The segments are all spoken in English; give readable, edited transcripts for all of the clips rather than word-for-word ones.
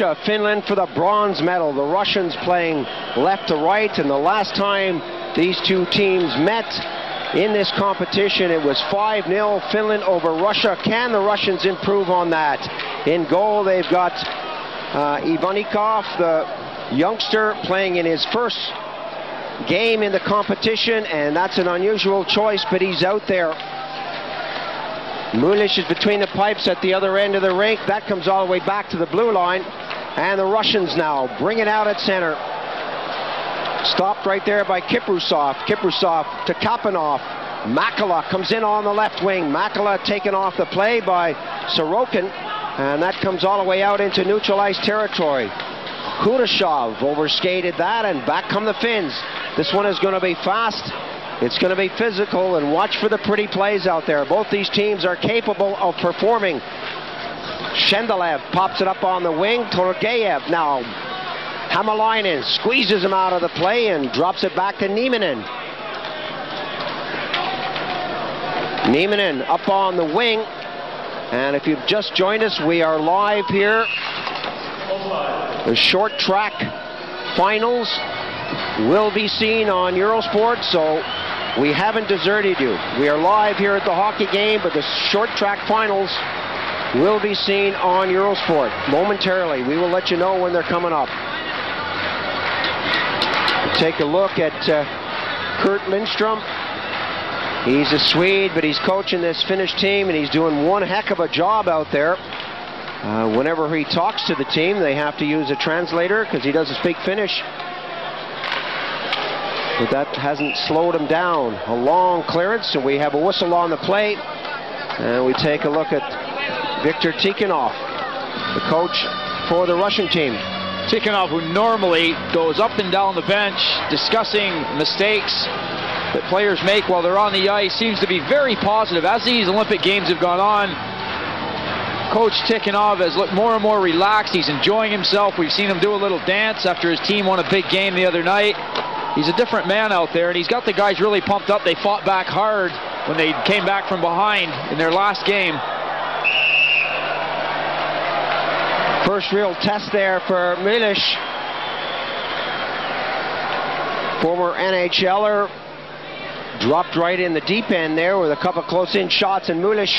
Russia, Finland for the bronze medal. The Russians playing left to right, and the last time these two teams met in this competition, it was 5-0 Finland over Russia. Can the Russians improve on that? In goal, they've got Ivannikov, the youngster, playing in his first game in the competition, and that's an unusual choice, but he's out there. Mюллюс is between the pipes at the other end of the rink. That comes all the way back to the blue line, and the Russians now bring it out at center. Stopped right there by Kiprusoff to Kapanov. Mякеля comes in on the left wing. Mякеля taken off the play by Sorokin, and that comes all the way out into neutralized territory. Kudashov overskated that, and back come the Finns. This one is going to be fast. It's going to be physical, and watch for the pretty plays out there. Both these teams are capable of performing. Shendelev pops it up on the wing. Torgayev now. Hamilainen squeezes him out of the play and drops it back to Nieminen. Nieminen up on the wing. And if you've just joined us, we are live here. The short track finals will be seen on Eurosport, so we haven't deserted you. We are live here at the hockey game, but the short track finals will be seen on Eurosport momentarily. We will let you know when they're coming up. Take a look at Kurt Lindström. He's a Swede, but he's coaching this Finnish team, and he's doing one heck of a job out there. Whenever he talks to the team, they have to use a translator because he doesn't speak Finnish. But that hasn't slowed him down. A long clearance, and we have a whistle on the play. And we take a look at Viktor Tikhonov, the coach for the Russian team. Tikhonov, who normally goes up and down the bench discussing mistakes that players make while they're on the ice, seems to be very positive. As these Olympic Games have gone on, Coach Tikhonov has looked more and more relaxed. He's enjoying himself. We've seen him do a little dance after his team won a big game the other night. He's a different man out there, and he's got the guys really pumped up. They fought back hard when they came back from behind in their last game. First real test there for Mюллюс. Former NHLer, dropped right in the deep end there with a couple close-in shots, and Mюллюс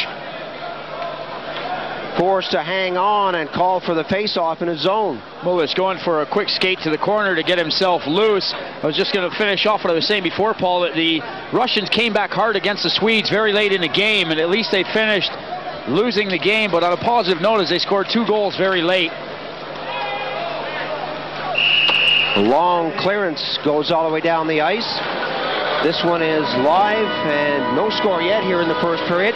forced to hang on and call for the face-off in his zone. Mюллюs going for a quick skate to the corner to get himself loose. I was just going to finish off what I was saying before, Paul, that the Russians came back hard against the Swedes very late in the game, and at least they finished losing the game, but on a positive note, as they scored two goals very late. A long clearance goes all the way down the ice. This one is live, and no score yet here in the first period.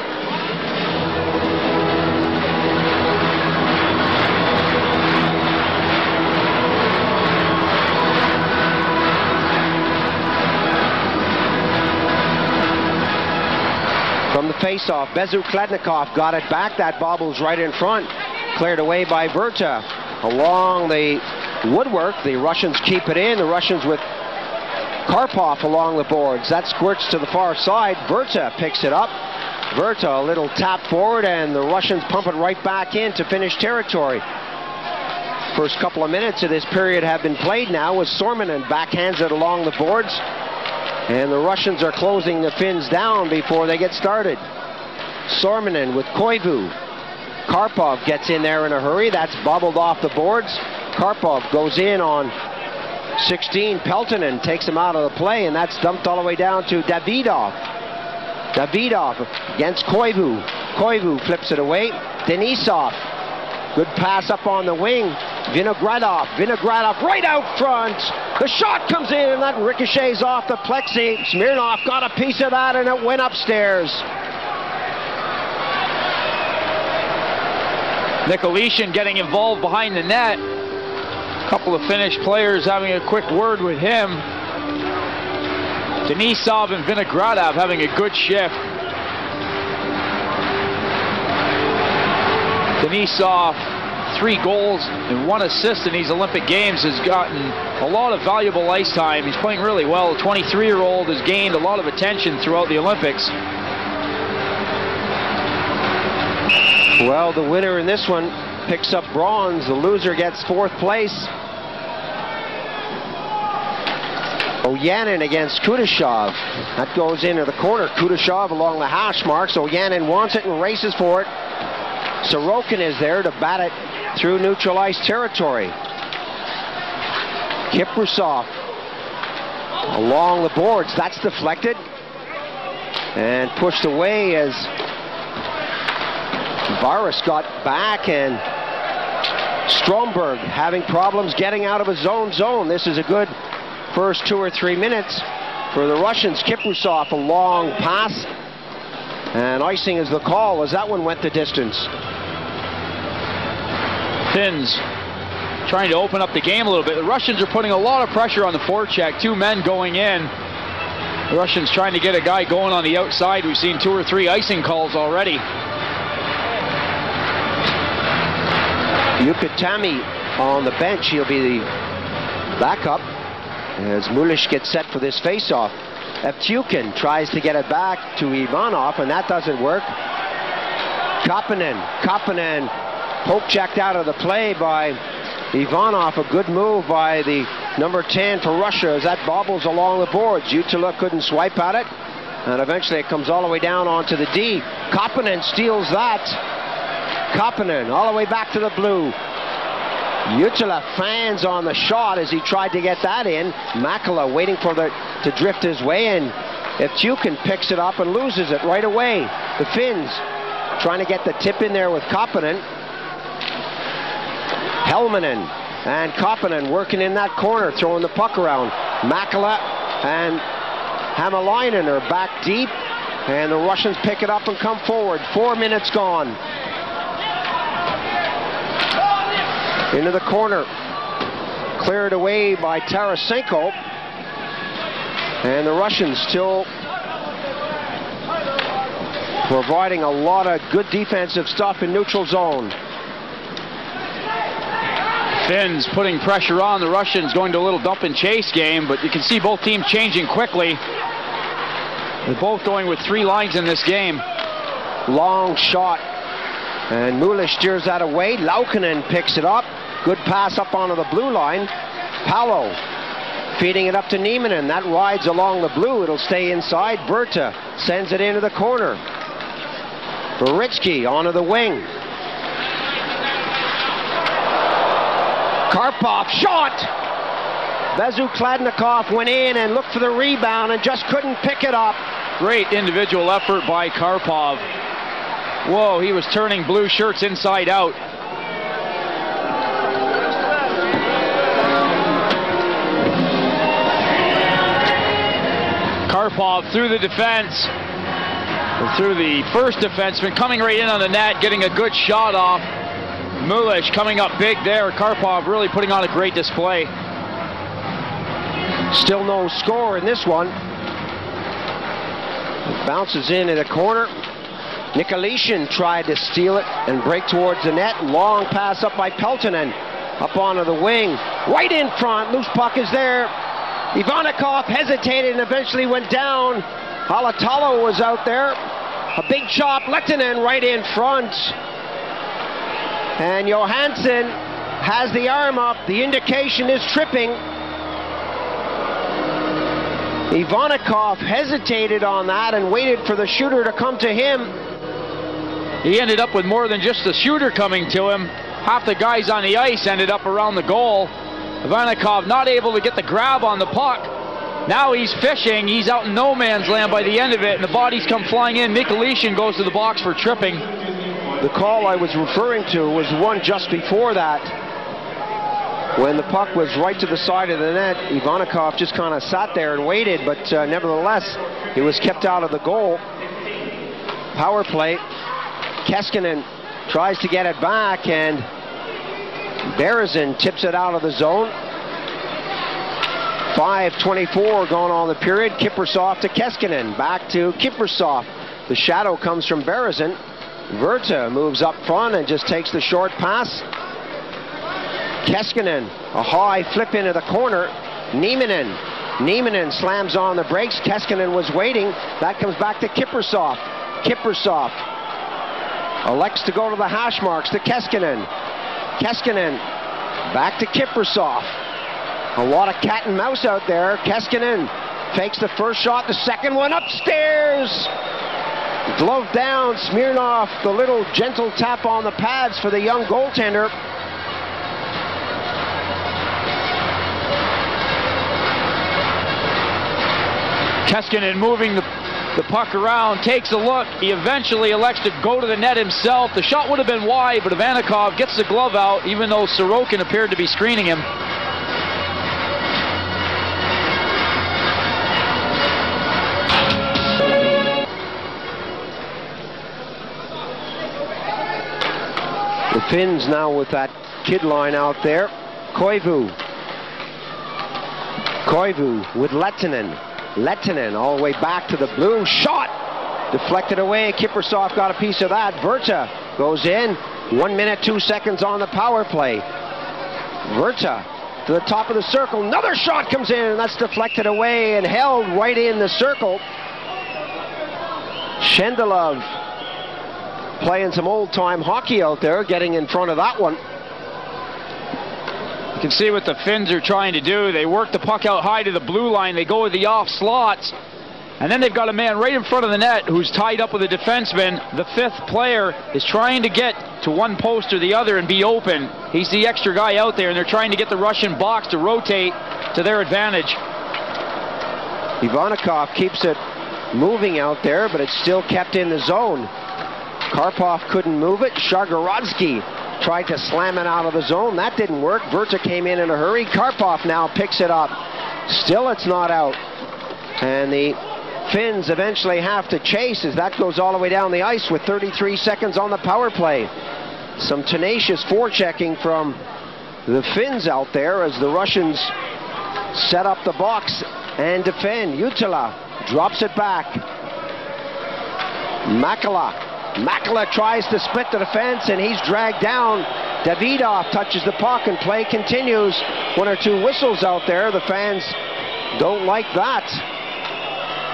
From the face-off, Bezukladnikov got it back. That bobbles right in front. Cleared away by Vyrta. Along the woodwork, the Russians keep it in. The Russians with Karpov along the boards. That squirts to the far side. Vyrta picks it up. Vyrta a little tap forward, and the Russians pump it right back in to Finnish territory. First couple of minutes of this period have been played now as Sormanen backhands it along the boards. And the Russians are closing the Finns down before they get started. Sormanen with Koivu. Karpov gets in there in a hurry. That's bobbled off the boards. Karpov goes in on 16. Peltonen takes him out of the play, and that's dumped all the way down to Davidov. Davidov against Koivu. Koivu flips it away. Denisov. Good pass up on the wing. Vinogradov right out front. The shot comes in, and that ricochets off the plexi. Smirnov got a piece of that, and it went upstairs. Nikolisin getting involved behind the net. A couple of Finnish players having a quick word with him. Denisov and Vinogradov having a good shift. Denisov, 3 goals and 1 assist in these Olympic Games, has gotten a lot of valuable ice time. He's playing really well. The 23-year-old has gained a lot of attention throughout the Olympics. Well, the winner in this one picks up bronze. The loser gets fourth place. Oyanen against Kudashov. That goes into the corner. Kudashov along the hash marks. Oyanen wants it and races for it. Sorokin is there to bat it through neutralized territory. Kiprusoff along the boards. That's deflected and pushed away as Varus got back, and Strömberg having problems getting out of his own zone. This is a good first 2 or 3 minutes for the Russians. Kiprusoff, a long pass, and icing is the call as that one went the distance. Finns trying to open up the game a little bit. The Russians are putting a lot of pressure on the forecheck. Two men going in. The Russians trying to get a guy going on the outside. We've seen 2 or 3 icing calls already. Yukatami on the bench. He'll be the backup as Mulish gets set for this face-off. Evtyukhin tries to get it back to Ivanov, and that doesn't work. Kapanen poke-checked out of the play by Ivanov. A good move by the number 10 for Russia as that bobbles along the boards. Ютила couldn't swipe at it, and eventually it comes all the way down onto the D. Kapanen steals that. Kapanen all the way back to the blue. Ютила fans on the shot as he tried to get that in. Mäkelä waiting for the to drift his way in. Evtyukhin picks it up and loses it right away. The Finns trying to get the tip in there with Kapanen. Hellmanen and Kapanen working in that corner, throwing the puck around. Mäkelä and Hämäläinen are back deep, and the Russians pick it up and come forward. 4 minutes gone. Into the corner, cleared away by Tarasenko, and the Russians still providing a lot of good defensive stuff in neutral zone. Finns putting pressure on the Russians, going to a little dump and chase game, but you can see both teams changing quickly. They're both going with 3 lines in this game. Long shot, and Mulish steers that away. Laukkanen picks it up. Good pass up onto the blue line. Palo feeding it up to Nieminen. That rides along the blue. It'll stay inside. Berta sends it into the corner. Beritsky onto the wing. Karpov shot. Bezukladnikov went in and looked for the rebound and just couldn't pick it up. Great individual effort by Karpov. Whoa, he was turning blue shirts inside out. Karpov through the defense, through the first defenseman, coming right in on the net, getting a good shot off. Mulish coming up big there. Karpov really putting on a great display. Still no score in this one. It bounces in at a corner. Nikolisin tried to steal it and break towards the net. Long pass up by Peltonen, up onto the wing. Right in front, loose puck is there. Ivonnikov hesitated and eventually went down. Alatalo was out there. A big chop, Lehtinen right in front. And Johansson has the arm up. The indication is tripping. Ivonnikov hesitated on that and waited for the shooter to come to him. He ended up with more than just the shooter coming to him. Half the guys on the ice ended up around the goal. Ivonnikov not able to get the grab on the puck. Now he's fishing. He's out in no man's land by the end of it, and the bodies come flying in. Mikulishin goes to the box for tripping. The call I was referring to was one just before that, when the puck was right to the side of the net. Ivonnikov just kind of sat there and waited, but nevertheless, he was kept out of the goal. Power play. Keskinen tries to get it back, and Berezin tips it out of the zone. 5:24 going on the period. Kiprusoff to Keskinen, back to Kiprusoff. The shadow comes from Berezin. Virta moves up front and just takes the short pass. Keskinen, a high flip into the corner. Nieminen slams on the brakes. Keskinen was waiting. That comes back to Kiprusoff. Kiprusoff elects to go to the hash marks to Keskinen. Keskinen back to Kiprusoff. A lot of cat and mouse out there. Keskinen takes the first shot, the second one upstairs. Glove down, Smirnov, the little gentle tap on the pads for the young goaltender. Keskinen moving the puck around, takes a look. He eventually elects to go to the net himself. The shot would have been wide, but Ivannikov gets the glove out, even though Sorokin appeared to be screening him. The Finns now with that kid line out there. Koivu with Lehtinen all the way back to the blue. Shot! Deflected away. Kiprusoff got a piece of that. Virta goes in. 1 minute, 2 seconds on the power play. Virta to the top of the circle. Another shot comes in, and that's deflected away and held right in the circle. Shendilov playing some old-time hockey out there, getting in front of that one. You can see what the Finns are trying to do. They work the puck out high to the blue line. They go with the off slots. And then they've got a man right in front of the net who's tied up with a defenseman. The fifth player is trying to get to one post or the other and be open. He's the extra guy out there, and they're trying to get the Russian box to rotate to their advantage. Ivannikov keeps it moving out there, but it's still kept in the zone. Karpov couldn't move it. Shargorodsky tried to slam it out of the zone. That didn't work. Virta came in a hurry. Karpov now picks it up. Still it's not out. And the Finns eventually have to chase as that goes all the way down the ice with 33 seconds on the power play. Some tenacious forechecking from the Finns out there as the Russians set up the box and defend. Ютила drops it back. Mäkelä tries to split the defense, and he's dragged down. Davidov touches the puck, and play continues. 1 or 2 whistles out there. The fans don't like that.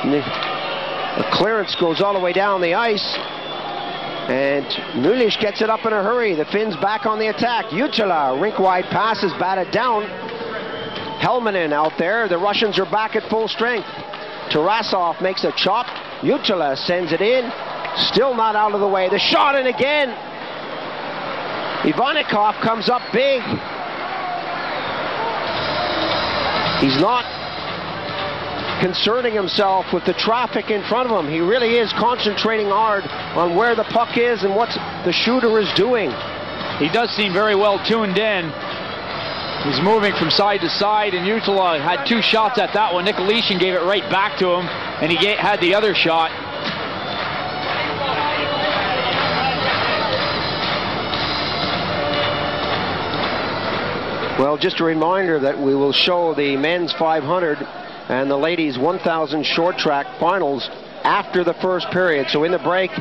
The clearance goes all the way down the ice, and Myllyš gets it up in a hurry. The Finns back on the attack. Ютила, rink-wide pass is batted down. Helminen out there. The Russians are back at full strength. Tarasov makes a chop. Ютила sends it in. Still not out of the way. The shot, and again, Ivannikov comes up big. He's not concerning himself with the traffic in front of him. He really is concentrating hard on where the puck is and what the shooter is doing. He does seem very well tuned in. He's moving from side to side, and Ютила had 2 shots at that one. Nikolisin gave it right back to him, and he had the other shot. Well, just a reminder that we will show the men's 500 and the ladies 1,000 short track finals after the first period. So in the break,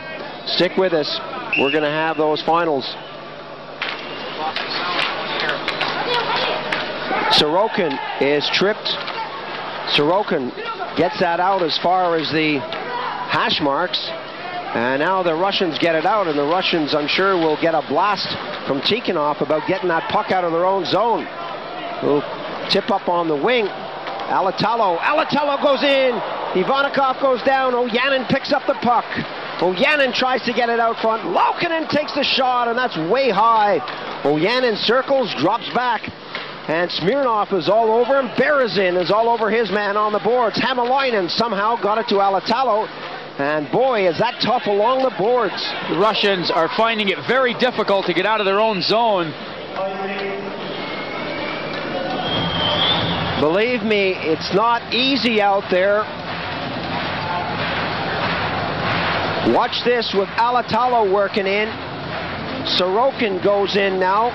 stick with us. We're going to have those finals. Sorokin is tripped. Sorokin gets that out as far as the hash marks. And now the Russians get it out, and the Russians, I'm sure, will get a blast from Tikhonov about getting that puck out of their own zone. Will tip up on the wing. Alatalo goes in. Ivannikov goes down. Ojannin picks up the puck. Ojannin tries to get it out front. Laukkanen takes the shot, and that's way high. Ojannin circles, drops back. And Smirnov is all over him. Berezin is all over his man on the boards. Hamilainen somehow got it to Alatalo. And boy, is that tough along the boards. The Russians are finding it very difficult to get out of their own zone. Believe me, it's not easy out there. Watch this with Alatalo working in. Sorokin goes in now.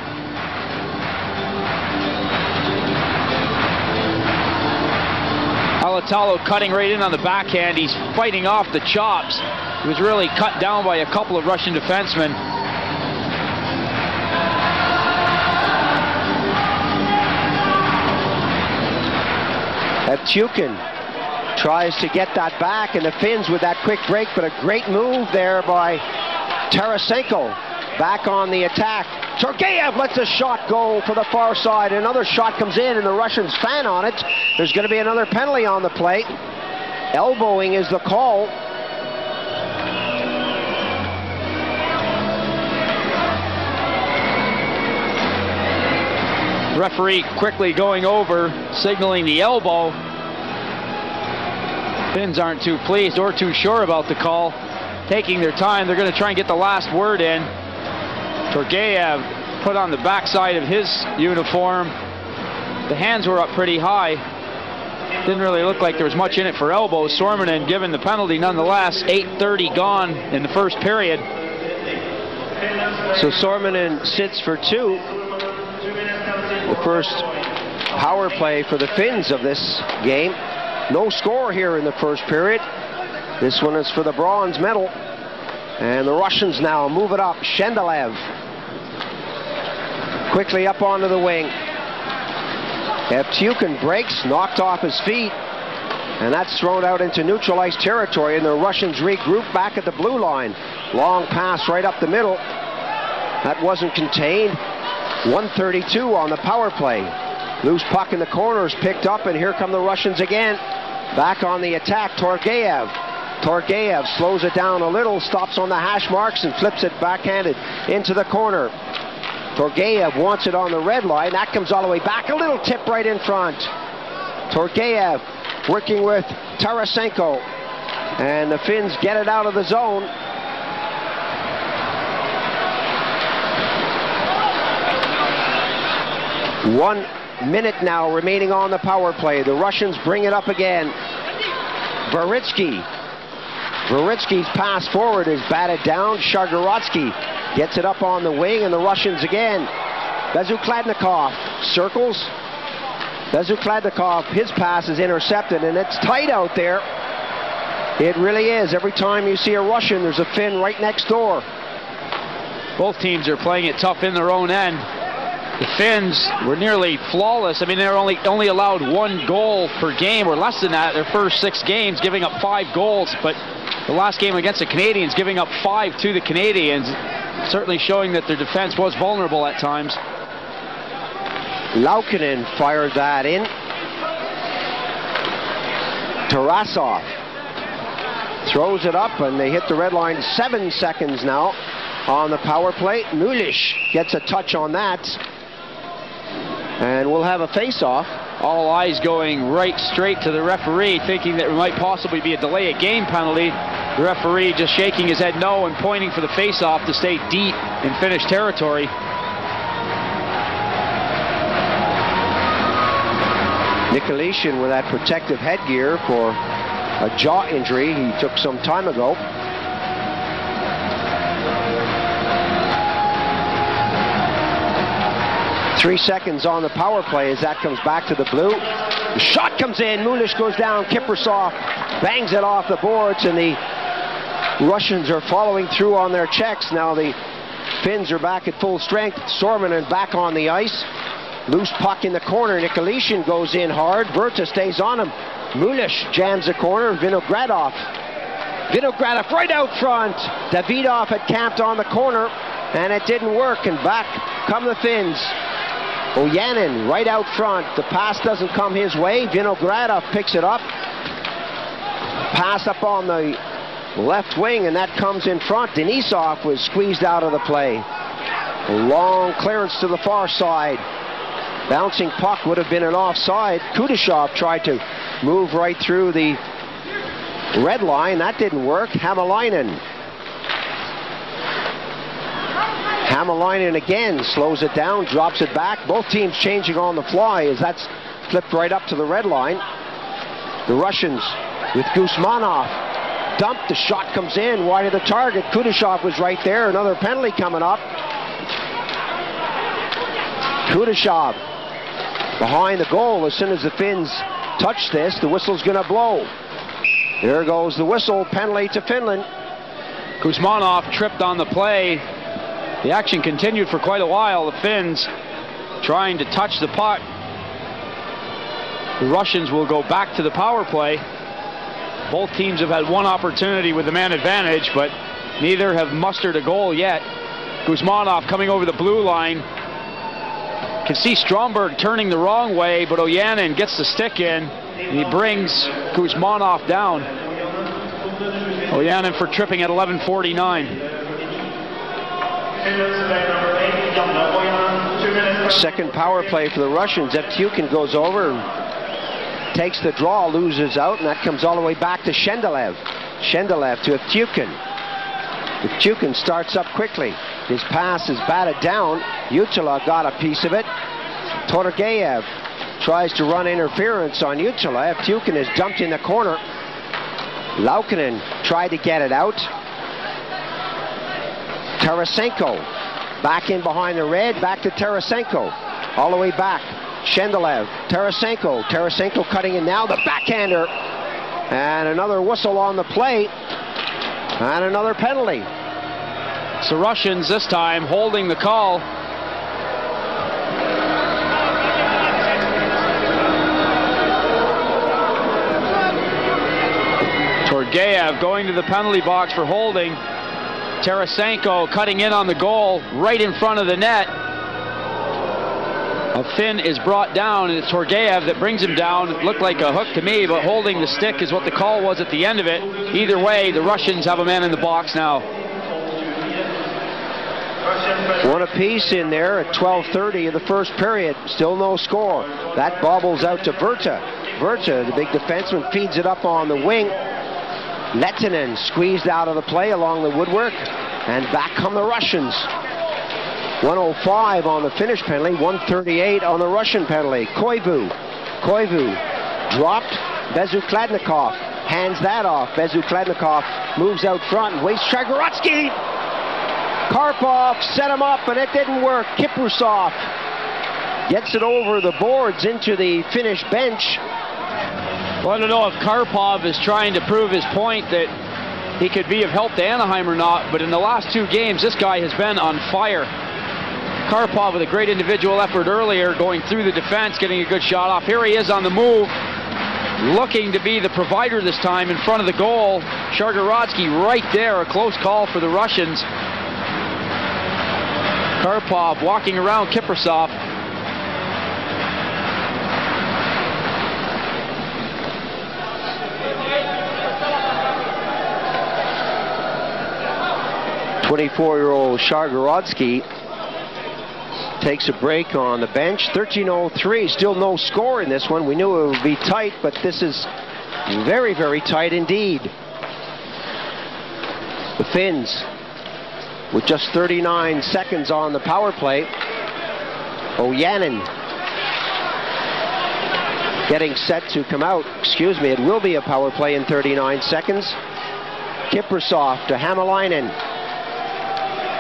Alatalo cutting right in on the backhand. He's fighting off the chops. He was really cut down by a couple of Russian defensemen. Evtyukhin tries to get that back, and the Finns with that quick break, but a great move there by Tarasenko. Back on the attack. Torgayev lets a shot go for the far side. Another shot comes in and the Russians fan on it. There's going to be another penalty on the plate. Elbowing is the call. Referee quickly going over, signaling the elbow. Finns aren't too pleased or too sure about the call. Taking their time, they're going to try and get the last word in. Torgayev put on the backside of his uniform. The hands were up pretty high. Didn't really look like there was much in it for elbows. Sormanen given the penalty nonetheless. 8:30 gone in the first period. So Sormanen sits for two. The first power play for the Finns of this game. No score here in the first period. This one is for the bronze medal. And the Russians now move it up. Shendelev quickly up onto the wing. Evtyukhin breaks, knocked off his feet. And that's thrown out into neutral ice territory. And the Russians regroup back at the blue line. Long pass right up the middle. That wasn't contained. 1:32 on the power play. Loose puck in the corners picked up, and here come the Russians again. Back on the attack, Torgayev. Torgayev slows it down a little, stops on the hash marks, and flips it backhanded into the corner. Torgayev wants it on the red line. That comes all the way back. A little tip right in front. Torgayev working with Tarasenko. And the Finns get it out of the zone. One minute now remaining on the power play. The Russians bring it up again. Varitsky's pass forward is batted down. Shargorodsky gets it up on the wing, and the Russians again. Bezukladnikov circles. Bezukladnikov, his pass is intercepted, and it's tight out there. It really is. Every time you see a Russian, there's a Finn right next door. Both teams are playing it tough in their own end. The Finns were nearly flawless. I mean, they're only allowed one goal per game, or less than that, their first six games, giving up 5 goals. But the last game against the Canadians, giving up 5 to the Canadians, certainly showing that their defense was vulnerable at times. Laukkanen fired that in. Tarasov throws it up, and they hit the red line. 7 seconds now on the power play. Mjulic gets a touch on that. And we'll have a face-off. All eyes going right straight to the referee, thinking that it might possibly be a delay of game penalty. The referee just shaking his head no and pointing for the face-off to stay deep in Finnish territory. Nikolisin with that protective headgear for a jaw injury he took some time ago. Three seconds on the power play as that comes back to the blue. The shot comes in. Mjulic goes down. Kiprusoff bangs it off the boards, and the Russians are following through on their checks. Now the Finns are back at full strength. Sormanen back on the ice. Loose puck in the corner. Nikolisin goes in hard. Virta stays on him. Mjulic jams the corner. Vinogradov right out front. Davidov had camped on the corner, and it didn't work. And back come the Finns. Ojanen right out front. The pass doesn't come his way. Vinogradov picks it up. Pass up on the left wing, and that comes in front. Denisov was squeezed out of the play. A long clearance to the far side. Bouncing puck would have been an offside. Kudashov tried to move right through the red line. That didn't work. Hamilainen again slows it down, drops it back. Both teams changing on the fly as that's flipped right up to the red line. The Russians with Gusmanov. Dump, the shot comes in, wide of the target. Kudashov was right there, another penalty coming up. Kudashov behind the goal. As soon as the Finns touch this, the whistle's going to blow. There goes the whistle, penalty to Finland. Gusmanov tripped on the play. The action continued for quite a while. The Finns trying to touch the puck. The Russians will go back to the power play. Both teams have had one opportunity with the man advantage, but neither have mustered a goal yet. Gusmanov coming over the blue line. Can see Strömberg turning the wrong way, but Ojanen gets the stick in, and he brings Gusmanov down. Ojanen for tripping at 11:49. Second power play for the Russians. Evtyukhin goes over, takes the draw, loses out, and that comes all the way back to Shendelev. Shendelev to Evtyukhin. Evtyukhin starts up quickly. His pass is batted down. Ютила got a piece of it. Torgayev tries to run interference on Ютила. Evtyukhin is dumped in the corner. Laukkanen tried to get it out. Tarasenko back in behind the red, back to Tarasenko. All the way back. Shendelev, Tarasenko. Tarasenko cutting in now. The backhander. And another whistle on the play. And another penalty. It's the Russians this time holding the call. Torgayev going to the penalty box for holding. Tarasenko cutting in on the goal right in front of the net. A Finn is brought down, and it's Torgayev that brings him down. It looked like a hook to me, but holding the stick is what the call was at the end of it. Either way, the Russians have a man in the box now. One apiece in there at 12:30 of the first period. Still no score. That bobbles out to Vierta. Vierta, the big defenseman, feeds it up on the wing. Lehtinen squeezed out of the play along the woodwork, and back come the Russians. 1:05 on the Finnish penalty, 1:38 on the Russian penalty. Koivu dropped. Bezukladnikov hands that off. Bezukladnikov moves out front and wastes Shagorodsky. Karpov set him up, but it didn't work. Kiprusoff gets it over the boards into the Finnish bench. Well, I don't know if Karpov is trying to prove his point that he could be of help to Anaheim or not, but in the last two games, this guy has been on fire. Karpov with a great individual effort earlier, going through the defense, getting a good shot off. Here he is on the move, looking to be the provider this time in front of the goal. Shagorodsky right there, a close call for the Russians. Karpov walking around Kiprusoff. ...24-year-old Shagorodsky takes a break on the bench. 13:03, still no score in this one. We knew it would be tight, but this is very, very tight indeed. The Finns with just 39 seconds on the power play. Ojanen getting set to come out. Excuse me, it will be a power play in 39 seconds. Kiprusoff to Hamilainen.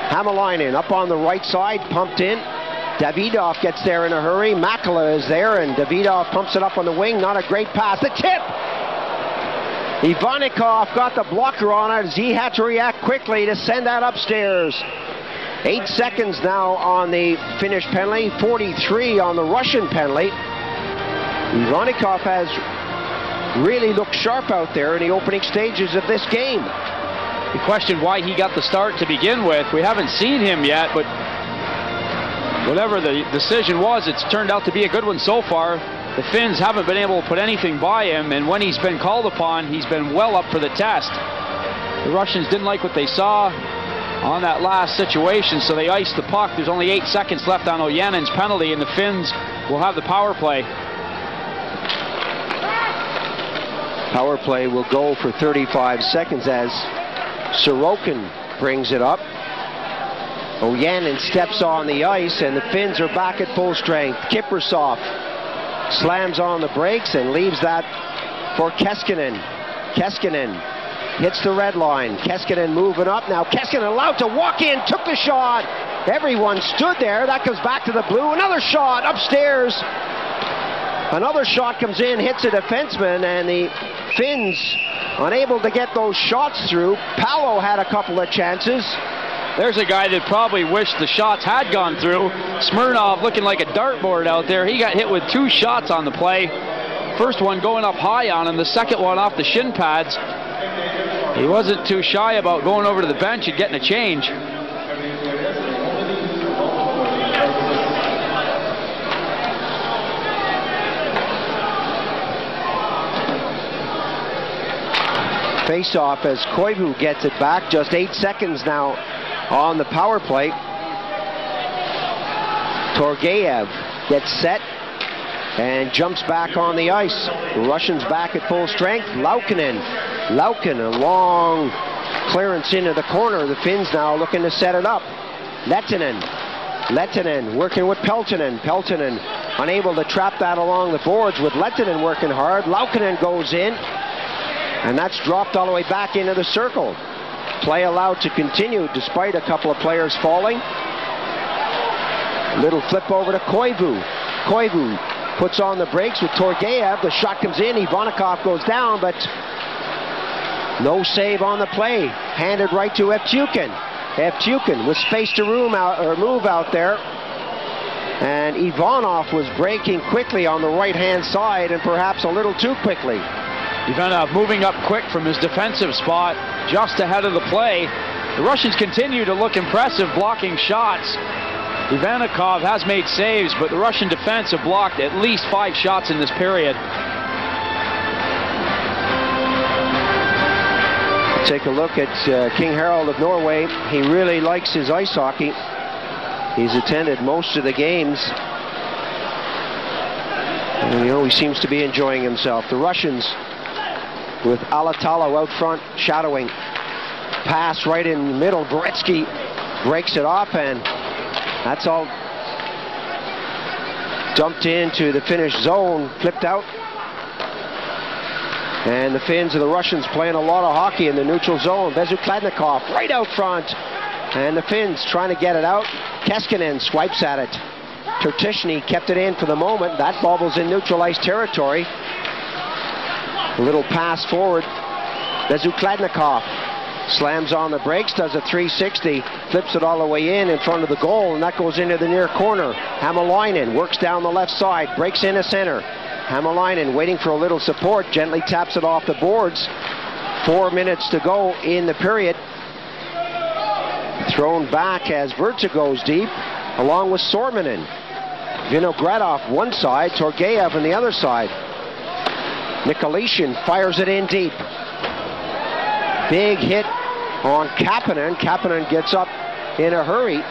Hamilainen up on the right side, pumped in. Davidov gets there in a hurry. Mäkelä is there, and Davidov pumps it up on the wing. Not a great pass. The tip! Ivonnikov got the blocker on it as he had to react quickly to send that upstairs. 8 seconds now on the Finnish penalty. 43 on the Russian penalty. Ivonnikov has really looked sharp out there in the opening stages of this game. The question why he got the start to begin with. We haven't seen him yet, but whatever the decision was, it's turned out to be a good one so far. The Finns haven't been able to put anything by him, and when he's been called upon, he's been well up for the test. The Russians didn't like what they saw on that last situation, so they iced the puck. There's only 8 seconds left on Ojanen's penalty, and the Finns will have the power play. Power play will go for 35 seconds as Sorokin brings it up. Ojanen steps on the ice, and the Finns are back at full strength. Kiprusoff slams on the brakes and leaves that for Keskinen. Keskinen hits the red line. Keskinen moving up now. Keskinen allowed to walk in, took the shot. Everyone stood there. That comes back to the blue. Another shot upstairs. Another shot comes in, hits a defenseman, and the Finns unable to get those shots through. Palo had a couple of chances. There's a guy that probably wished the shots had gone through. Smirnov looking like a dartboard out there. He got hit with two shots on the play. First one going up high on him, the second one off the shin pads. He wasn't too shy about going over to the bench and getting a change. faceoff as Koivu gets it back. Just 8 seconds now on the power play. Torgayev gets set and jumps back on the ice. The Russians back at full strength. Laukkanen, a long clearance into the corner. The Finns now looking to set it up. Lehtinen working with Peltonen unable to trap that along the boards, with Lehtinen working hard. Laukkanen goes in, and that's dropped all the way back into the circle. Play allowed to continue despite a couple of players falling. A little flip over to Koivu. Koivu puts on the brakes with Torgayev. The shot comes in. Ivannikov goes down, but no save on the play. Handed right to Evtyukhin. Evtyukhin with space to move out there, and Ivanov was breaking quickly on the right-hand side, and perhaps a little too quickly. Ivanov moving up quick from his defensive spot, just ahead of the play. The Russians continue to look impressive, blocking shots. Ivannikov has made saves, but the Russian defense have blocked at least 5 shots in this period. Take a look at King Harald of Norway. He really likes his ice hockey. He's attended most of the games. And he always seems to be enjoying himself. The Russians with Alatalo out front, shadowing. Pass right in the middle. Goretzky breaks it off, and that's all dumped into the Finnish zone, flipped out. And the Finns and the Russians playing a lot of hockey in the neutral zone. Bezukladnikov right out front. And the Finns trying to get it out. Keskinen swipes at it. Tertishny kept it in for the moment. That bobbles in neutral ice territory. A little pass forward. Bezukladnikov slams on the brakes, does a 360, flips it all the way in front of the goal, and that goes into the near corner. Hämäläinen works down the left side, breaks into center. Hämäläinen waiting for a little support, gently taps it off the boards. 4 minutes to go in the period. Thrown back as Virta goes deep, along with Sorminen. Vinogradov one side, Torgayev on the other side. Nikolisin fires it in deep. Big hit on Kapanen. Kapanen gets up in a hurry.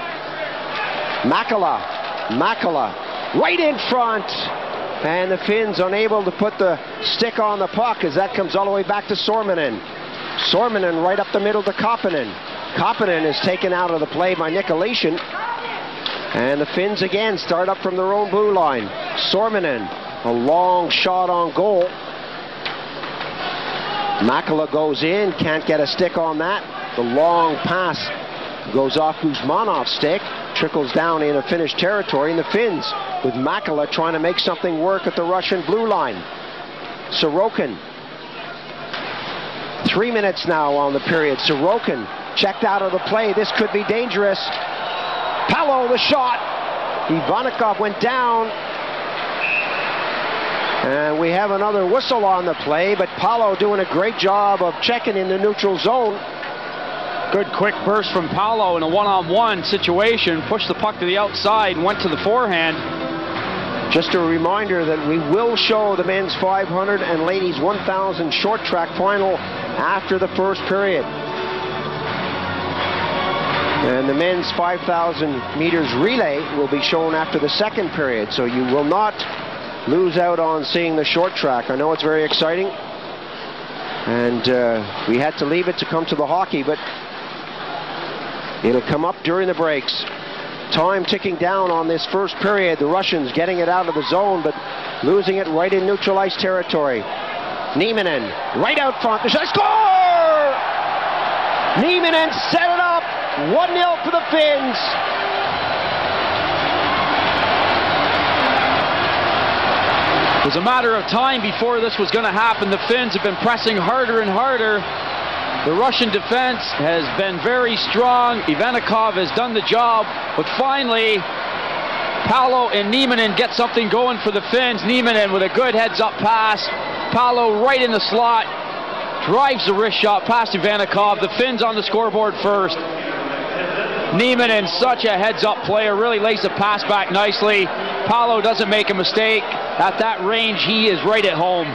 Mäkelä right in front. And the Finns unable to put the stick on the puck as that comes all the way back to Sorminen. Sorminen right up the middle to Kapanen. Kapanen is taken out of the play by Nikolisin. And the Finns again start up from their own blue line. Sorminen, a long shot on goal. Mäkelä goes in, can't get a stick on that. The long pass goes off Gusmanov's stick, trickles down into Finnish territory, and the Finns with Mäkelä trying to make something work at the Russian blue line. Sorokin. 3 minutes now on the period. Sorokin checked out of the play. This could be dangerous. Palo, the shot. Ivannikov went down. And we have another whistle on the play, but Palo doing a great job of checking in the neutral zone. Good quick burst from Palo in a one-on-one situation. Pushed the puck to the outside and went to the forehand. Just a reminder that we will show the men's 500 and ladies 1,000 short track final after the first period. And the men's 5,000 meters relay will be shown after the second period. So you will not lose out on seeing the short track. I know it's very exciting. And we had to leave it to come to the hockey, but it'll come up during the breaks. Time ticking down on this first period. The Russians getting it out of the zone, but losing it right in neutral ice territory. Nieminen right out front. The shot, score! Nieminen set it up. 1-0 for the Finns. It was a matter of time before this was going to happen. The Finns have been pressing harder and harder. The Russian defense has been very strong. Ivannikov has done the job, but finally Palo and Nieminen get something going for the Finns. Nieminen with a good heads-up pass. Palo right in the slot, drives the wrist shot past Ivannikov. The Finns on the scoreboard first. Nieminen, such a heads-up player, really lays the pass back nicely. Palo doesn't make a mistake. At that range, he is right at home.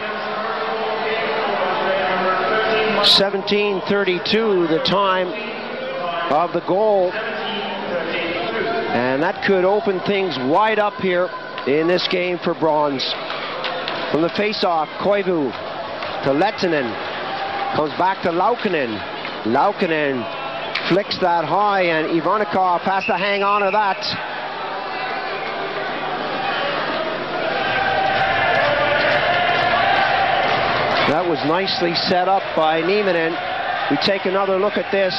17:32, the time of the goal. And that could open things wide up here in this game for bronze. From the face-off, Koivu to Lehtinen. Comes back to Laukkanen. Laukkanen flicks that high, and Ivannikov has to hang on to that. That was nicely set up by Nieminen. We take another look at this.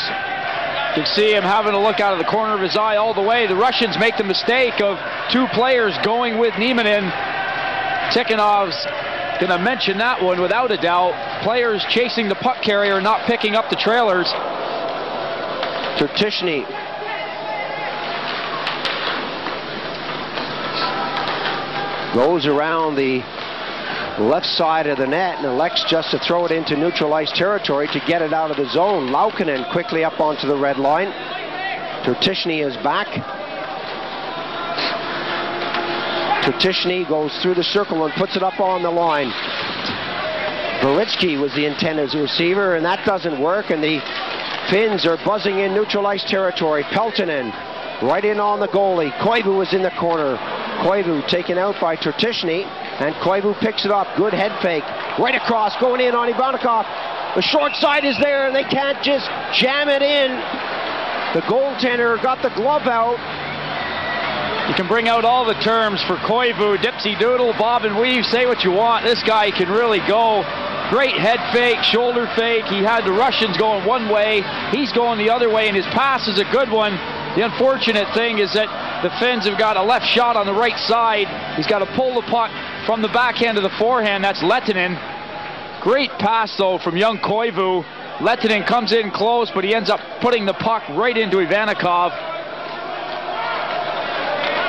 You can see him having a look out of the corner of his eye all the way. The Russians make the mistake of two players going with Niemenin. Tikhonov's going to mention that one without a doubt. Players chasing the puck carrier, not picking up the trailers. Tertishny. Goes around the left side of the net and elects just to throw it into neutralized territory to get it out of the zone. Laukkanen quickly up onto the red line. Tertishny is back. Tertishny goes through the circle and puts it up on the line. Boritsky was the intended receiver, and that doesn't work, and the Finns are buzzing in neutralized territory. Peltonen right in on the goalie. Koivu is in the corner. Koivu taken out by Tertishny, and Koivu picks it up. Good head fake. Right across, going in on Ivannikov. The short side is there, and they can't just jam it in. The goaltender got the glove out. You can bring out all the terms for Koivu. Dipsy doodle, bob and weave, say what you want. This guy can really go. Great head fake, shoulder fake. He had the Russians going one way. He's going the other way, and his pass is a good one. The unfortunate thing is that the Finns have got a left shot on the right side. He's got to pull the puck from the backhand to the forehand. That's Lehtinen. Great pass, though, from young Koivu. Lehtinen comes in close, but he ends up putting the puck right into Ivannikov.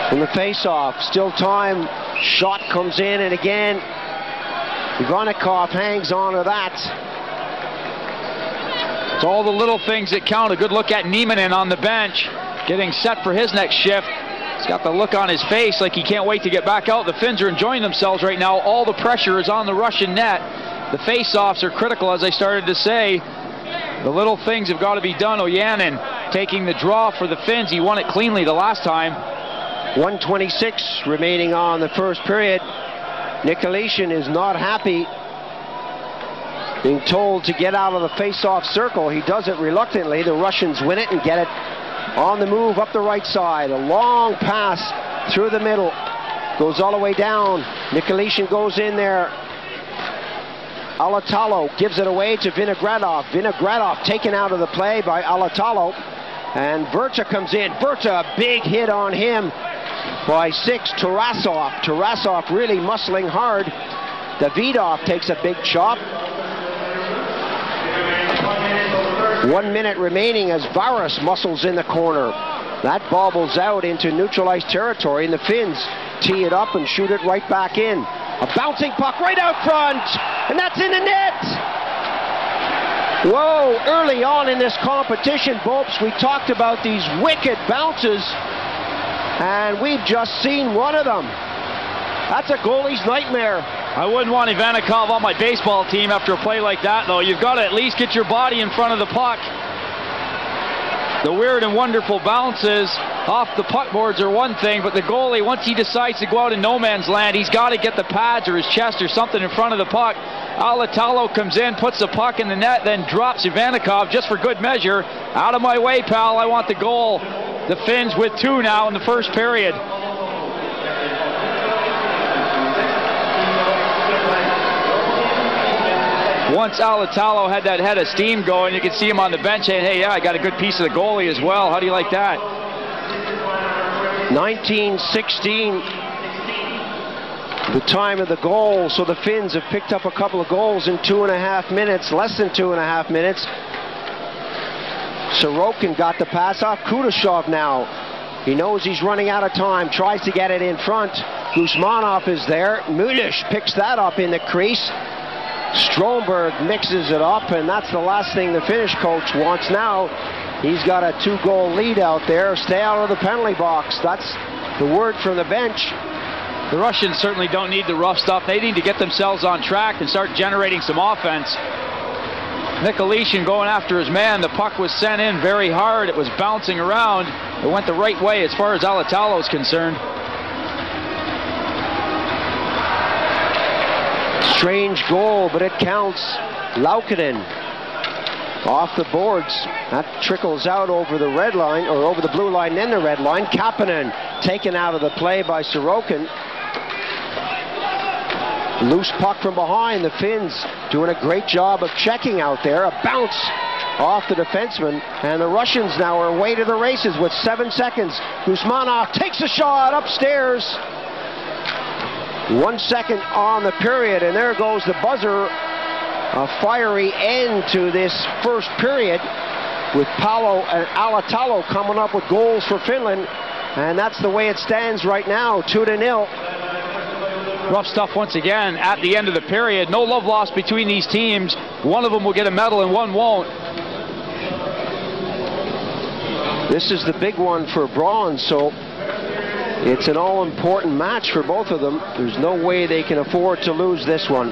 From the face-off, still time. Shot comes in, and again, Ivannikov hangs on to that. It's all the little things that count. A good look at Nieminen on the bench, getting set for his next shift. He's got the look on his face like he can't wait to get back out. The Finns are enjoying themselves right now. All the pressure is on the Russian net. The face-offs are critical, as I started to say. The little things have got to be done. Ojanen taking the draw for the Finns. He won it cleanly the last time. 1:26 remaining on the first period. Nikolisin is not happy being told to get out of the face-off circle. He does it reluctantly. The Russians win it and get it on the move up the right side. A long pass through the middle. Goes all the way down. Nikolisin goes in there. Alatalo gives it away to Vinogradov. Vinogradov taken out of the play by Alatalo. And Virta comes in. Virta, a big hit on him by six. Tarasov. Tarasov really muscling hard. Davidov takes a big chop. 1 minute remaining as Varas muscles in the corner. That bobbles out into neutralized territory, and the Finns tee it up and shoot it right back in. A bouncing puck right out front, and that's in the net! Whoa, early on in this competition, Bopes, we talked about these wicked bounces, and we've just seen one of them. That's a goalie's nightmare. I wouldn't want Ivannikov on my baseball team after a play like that, though. You've got to at least get your body in front of the puck. The weird and wonderful bounces off the puck boards are one thing, but the goalie, once he decides to go out in no man's land, he's got to get the pads or his chest or something in front of the puck. Alatalo comes in, puts the puck in the net, then drops Ivannikov just for good measure. Out of my way, pal. I want the goal. The Finns with two now in the first period. Once Alatalo had that head of steam going, you could see him on the bench saying, hey, yeah, I got a good piece of the goalie as well. How do you like that? 19:16, the time of the goal. So the Finns have picked up a couple of goals in 2.5 minutes, less than 2.5 minutes. Sorokin got the pass off. Kudashov now. He knows he's running out of time, tries to get it in front. Gusmanov is there. Mulish picks that up in the crease. Strömberg mixes it up, and that's the last thing the Finnish coach wants now. He's got a two-goal lead out there. Stay out of the penalty box. That's the word from the bench. The Russians certainly don't need the rough stuff. They need to get themselves on track and start generating some offense. Nikolisin going after his man. The puck was sent in very hard. It was bouncing around. It went the right way as far as Alatalo is concerned. Strange goal, but it counts. Laukkanen off the boards. That trickles out over the red line, or over the blue line, then the red line. Kapanen taken out of the play by Sorokin. Loose puck from behind. The Finns doing a great job of checking out there. A bounce off the defenseman, and the Russians now are away to the races with 7 seconds. Gusmanov takes a shot upstairs. 1 second on the period, and there goes the buzzer. A fiery end to this first period, with Palo and Alatalo coming up with goals for Finland, and that's the way it stands right now, 2-0. Rough stuff once again at the end of the period. No love lost between these teams. One of them will get a medal and one won't. This is the big one for bronze, so it's an all-important match for both of them. There's no way they can afford to lose this one.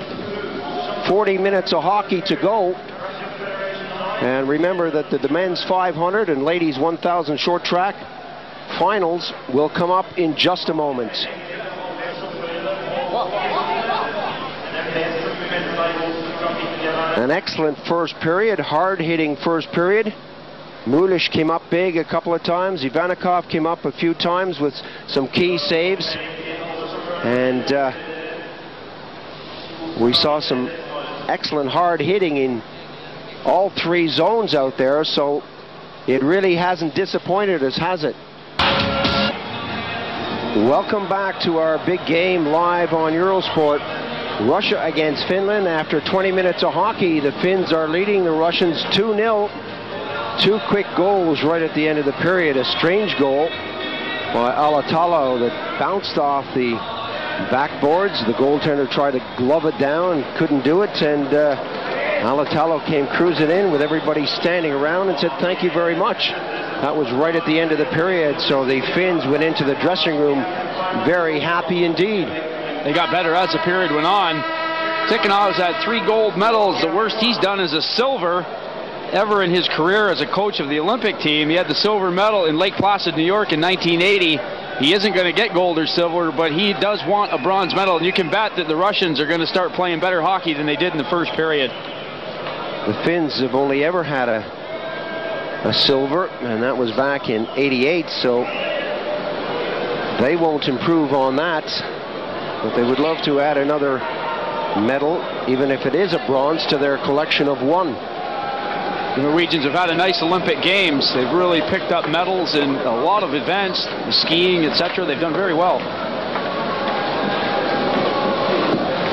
40 minutes of hockey to go. And remember that the men's 500 and ladies 1,000 short track finals will come up in just a moment. An excellent first period, hard-hitting first period. Mulish came up big a couple of times. Ivannikov came up a few times with some key saves. And we saw some excellent hard hitting in all three zones out there, so it really hasn't disappointed us, has it? Welcome back to our big game live on Eurosport. Russia against Finland. After 20 minutes of hockey, the Finns are leading the Russians 2-0. Two quick goals right at the end of the period. A strange goal by Alatalo that bounced off the backboards. The goaltender tried to glove it down, couldn't do it, and Alatalo came cruising in with everybody standing around and said thank you very much. That was right at the end of the period, so the Finns went into the dressing room very happy indeed. They got better as the period went on. Tikhonov's had 3 gold medals. The worst he's done is a silver ever in his career as a coach of the Olympic team. He had the silver medal in Lake Placid, New York in 1980. He isn't going to get gold or silver, but he does want a bronze medal, and you can bet that the Russians are going to start playing better hockey than they did in the first period. The Finns have only ever had a silver, and that was back in '88, so they won't improve on that, but they would love to add another medal, even if it is a bronze, to their collection of 1. The Norwegians have had a nice Olympic Games. They've really picked up medals in a lot of events, skiing, etc. They've done very well.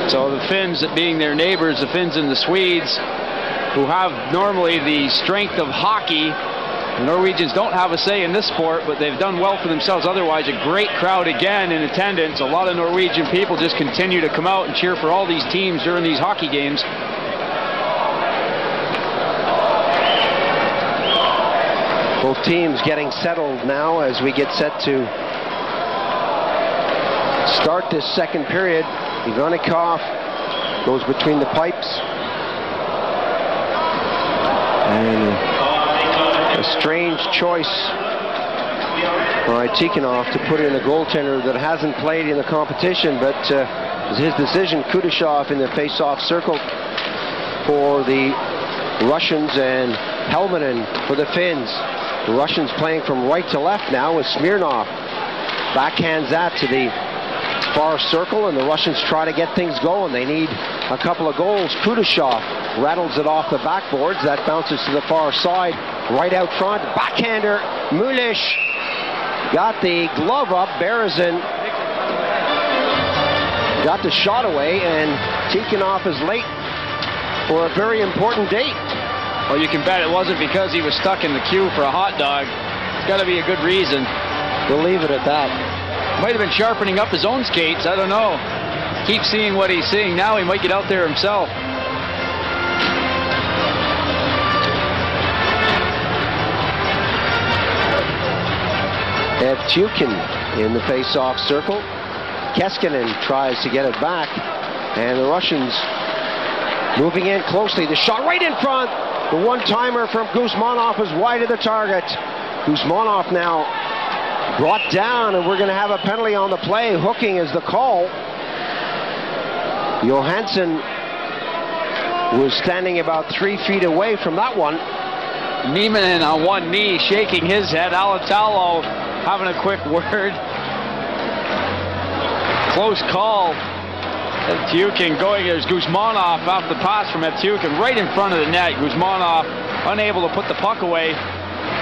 So the Finns, being their neighbors, the Finns and the Swedes, who have normally the strength of hockey, the Norwegians don't have a say in this sport, but they've done well for themselves otherwise. A great crowd again in attendance. A lot of Norwegian people just continue to come out and cheer for all these teams during these hockey games. Both teams getting settled now as we get set to start this second period. Ivannikov goes between the pipes. And a strange choice by Tikhanov to put in a goaltender that hasn't played in the competition, but it was his decision. Kudashov in the face-off circle for the Russians and Hellmanen for the Finns. The Russians playing from right to left now with Smirnov. Backhands that to the far circle, and the Russians try to get things going. They need a couple of goals. Kudashov rattles it off the backboards. That bounces to the far side, right out front. Backhander, Mulish got the glove up. Berezin got the shot away, and Tikhanov is late for a very important date. Well, you can bet it wasn't because he was stuck in the queue for a hot dog. It's got to be a good reason. We'll leave it at that. Might have been sharpening up his own skates. I don't know. Keep seeing what he's seeing. Now he might get out there himself. Evtюхин in the face-off circle. Keskinen tries to get it back, and the Russians Moving in closely, the shot right in front. The one-timer from Gusmanov is wide of the target. Gusmanov now brought down, and we're going to have a penalty on the play. Hooking is the call. Johansson was standing about 3 feet away from that one. Niemann on one knee, shaking his head. Alatalo having a quick word. Close call. Evtюhkin going as Gusmanov off the pass from Evtюhkin right in front of the net. Gusmanov unable to put the puck away.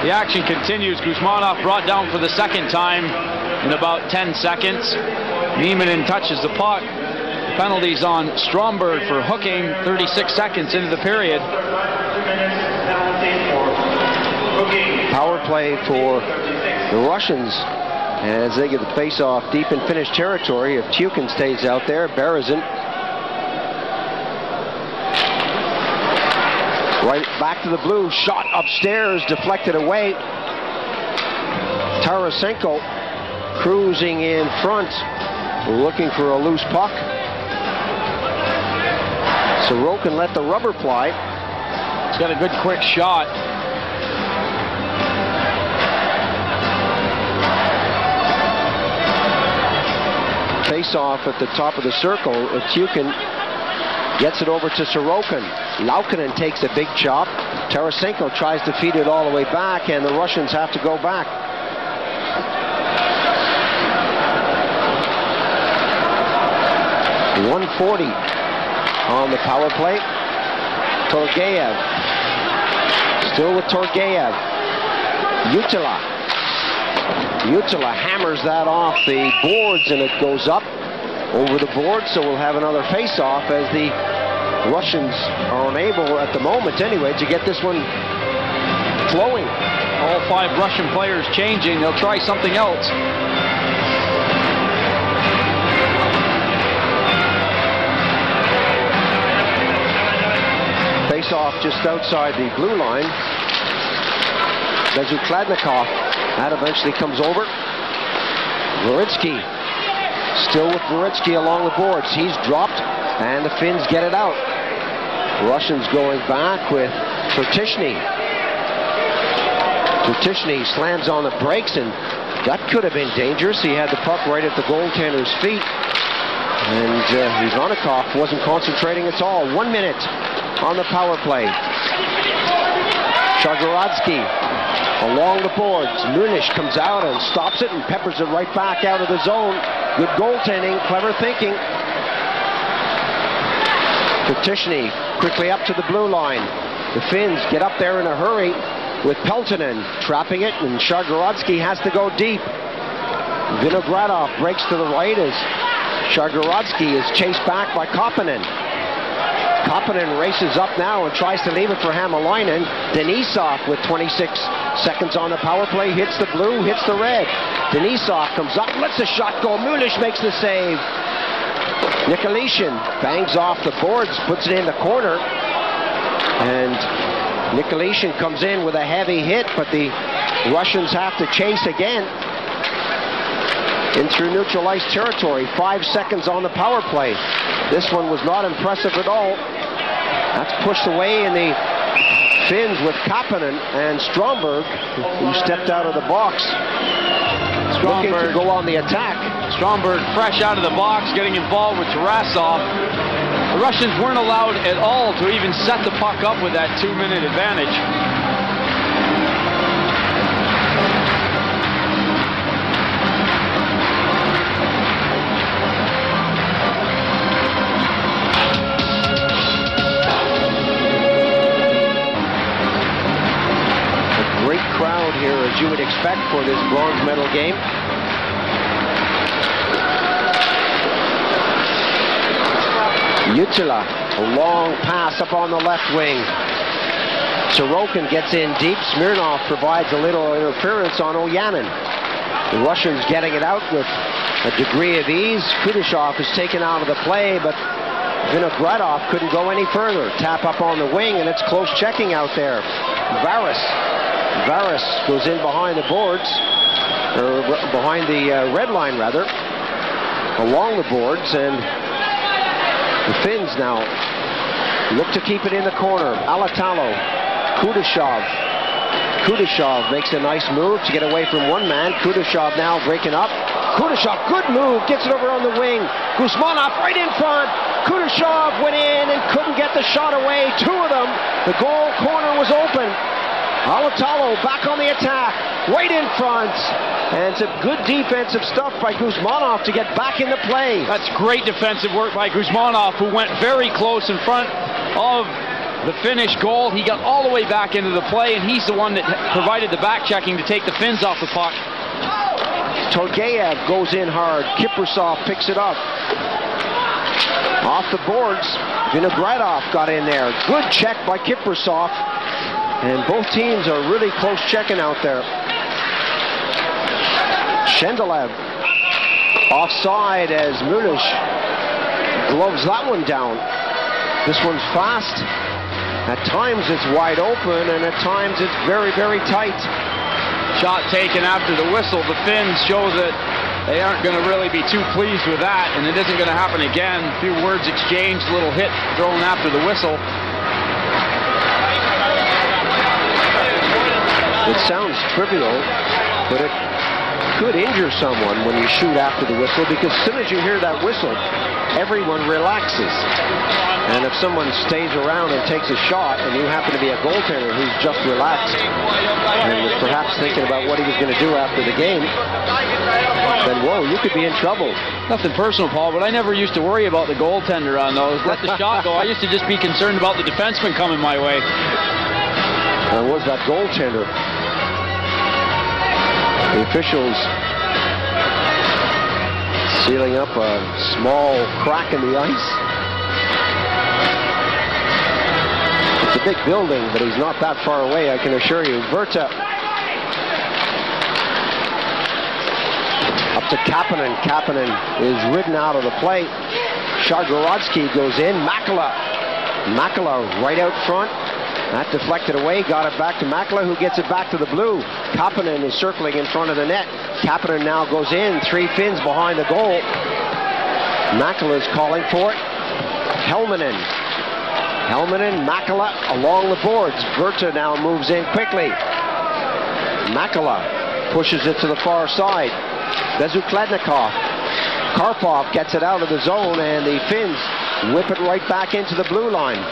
The action continues. Gusmanov brought down for the second time in about 10 seconds. Niemann touches the puck. Penalties on Strömberg for hooking 36 seconds into the period. Power play for the Russians as they get the face-off deep in Finnish territory. If Evtюhkin stays out there, Berezin right back to the blue. Shot upstairs, deflected away. Tarasenko cruising in front, looking for a loose puck. Sorokin let the rubber fly. He's got a good quick shot. Face off at the top of the circle. Evtюhkin gets it over to Sorokin. Laukkanen takes a big chop. Tarasenko tries to feed it all the way back, and the Russians have to go back. .140. On the power play, Torgayev, still with Torgayev, Ютила. Ютila hammers that off the boards, and it goes up over the board, so we'll have another face-off as the Russians are unable, at the moment anyway, to get this one flowing. All five Russian players changing, they'll try something else. Off just outside the blue line. Bezukladnikov, that eventually comes over. Varitsky, still with Varitsky along the boards. He's dropped, and the Finns get it out. Russians going back with Tretishny. Tretishny slams on the brakes, and that could have been dangerous. He had the puck right at the goaltender's feet, and Ivannikov wasn't concentrating at all. 1 minute on the power play. Chagorodsky along the boards. Munish comes out and stops it and peppers it right back out of the zone. Good goaltending, clever thinking. Tretishny quickly up to the blue line. The Finns get up there in a hurry with Peltonen trapping it, and Chagorodsky has to go deep. Vinogradov breaks to the right as Chagorodsky is chased back by Kapanen. Kapanen races up now and tries to leave it for Hamilainen. Denisov with 26 seconds on the power play. Hits the blue, hits the red. Denisov comes up, lets the shot go. Mjulish makes the save. Nikolisin bangs off the boards, puts it in the corner. And Nikolisin comes in with a heavy hit, but the Russians have to chase again. In through neutral ice territory, 5 seconds on the power play. This one was not impressive at all. That's pushed away, and the Finns with Kapanen and Strömberg, who stepped out of the box. Strömberg looking to go on the attack. Strömberg fresh out of the box, getting involved with Tarasov. The Russians weren't allowed at all to even set the puck up with that 2 minute advantage. Here, as you would expect for this bronze medal game. Ютила, a long pass up on the left wing. Sorokin gets in deep. Smirnov provides a little interference on Ojanen. The Russians getting it out with a degree of ease. Kudashov is taken out of the play, but Vinogradov couldn't go any further. Tap up on the wing, and it's close checking out there. Varis goes in behind the boards, or behind the red line rather, along the boards, and the Finns now Look to keep it in the corner. Alatalo. Kudashov makes a nice move to get away from one man. Kudashov now breaking up. Kudashov, good move, gets it over on the wing. Gusmanov right in front. Kudashov went in and couldn't get the shot away. Two of them. The goal corner was open. Alatalo back on the attack. Right in front. And some good defensive stuff by Gusmanov to get back into play. That's great defensive work by Gusmanov, who went very close in front of the Finnish goal. He got all the way back into the play, and he's the one that provided the back checking to take the Finns off the puck. Torgayev goes in hard. Kiprusoff picks it up. Off the boards. Vinogradov got in there. Good check by Kiprusoff. And both teams are really close checking out there. Shendelev. Offside as Műlüs gloves that one down. This one's fast. At times it's wide open, and at times it's very, very tight. Shot taken after the whistle. The Finns show that they aren't going to really be too pleased with that, and it isn't going to happen again. A few words exchanged, a little hit thrown after the whistle. It sounds trivial, but it could injure someone when you shoot after the whistle, because as soon as you hear that whistle, everyone relaxes. And if someone stays around and takes a shot, and you happen to be a goaltender who's just relaxed and was perhaps thinking about what he was going to do after the game, then whoa, you could be in trouble. Nothing personal, Paul, but I never used to worry about the goaltender on those. Let the shot go. I used to just be concerned about the defenseman coming my way. There was that goaltender. The officials sealing up a small crack in the ice. It's a big building, but he's not that far away, I can assure you. Virta. Up to Kapanen. Kapanen is ridden out of the play. Shargorodsky goes in. Mäkelä. Mäkelä right out front. That deflected away, got it back to Mäkelä, who gets it back to the blue. Kapanen is circling in front of the net. Kapanen now goes in, three Finns behind the goal. Mäkelä's calling for it. Helminen, Mäkelä along the boards. Virta now moves in quickly. Mäkelä pushes it to the far side. Bezukladnikov. Karpov gets it out of the zone, and the Finns whip it right back into the blue line.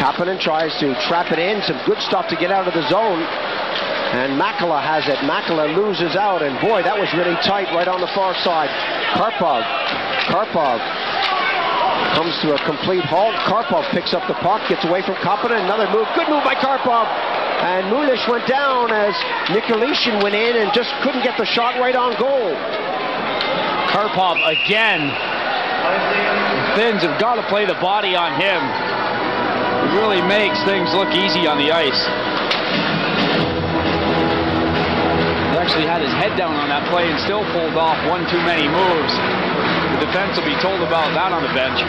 Kapanen tries to trap it in. Some good stuff to get out of the zone. And Mäkelä has it. Mäkelä loses out. And boy, that was really tight right on the far side. Karpov comes to a complete halt. Karpov picks up the puck, gets away from Kapanen. Another move. Good move by Karpov. And Műlüs went down as Nikolisin went in and just couldn't get the shot right on goal. Karpov again. The Finns have got to play the body on him. It really makes things look easy on the ice. He actually had his head down on that play and still pulled off one too many moves. The defense will be told about that on the bench.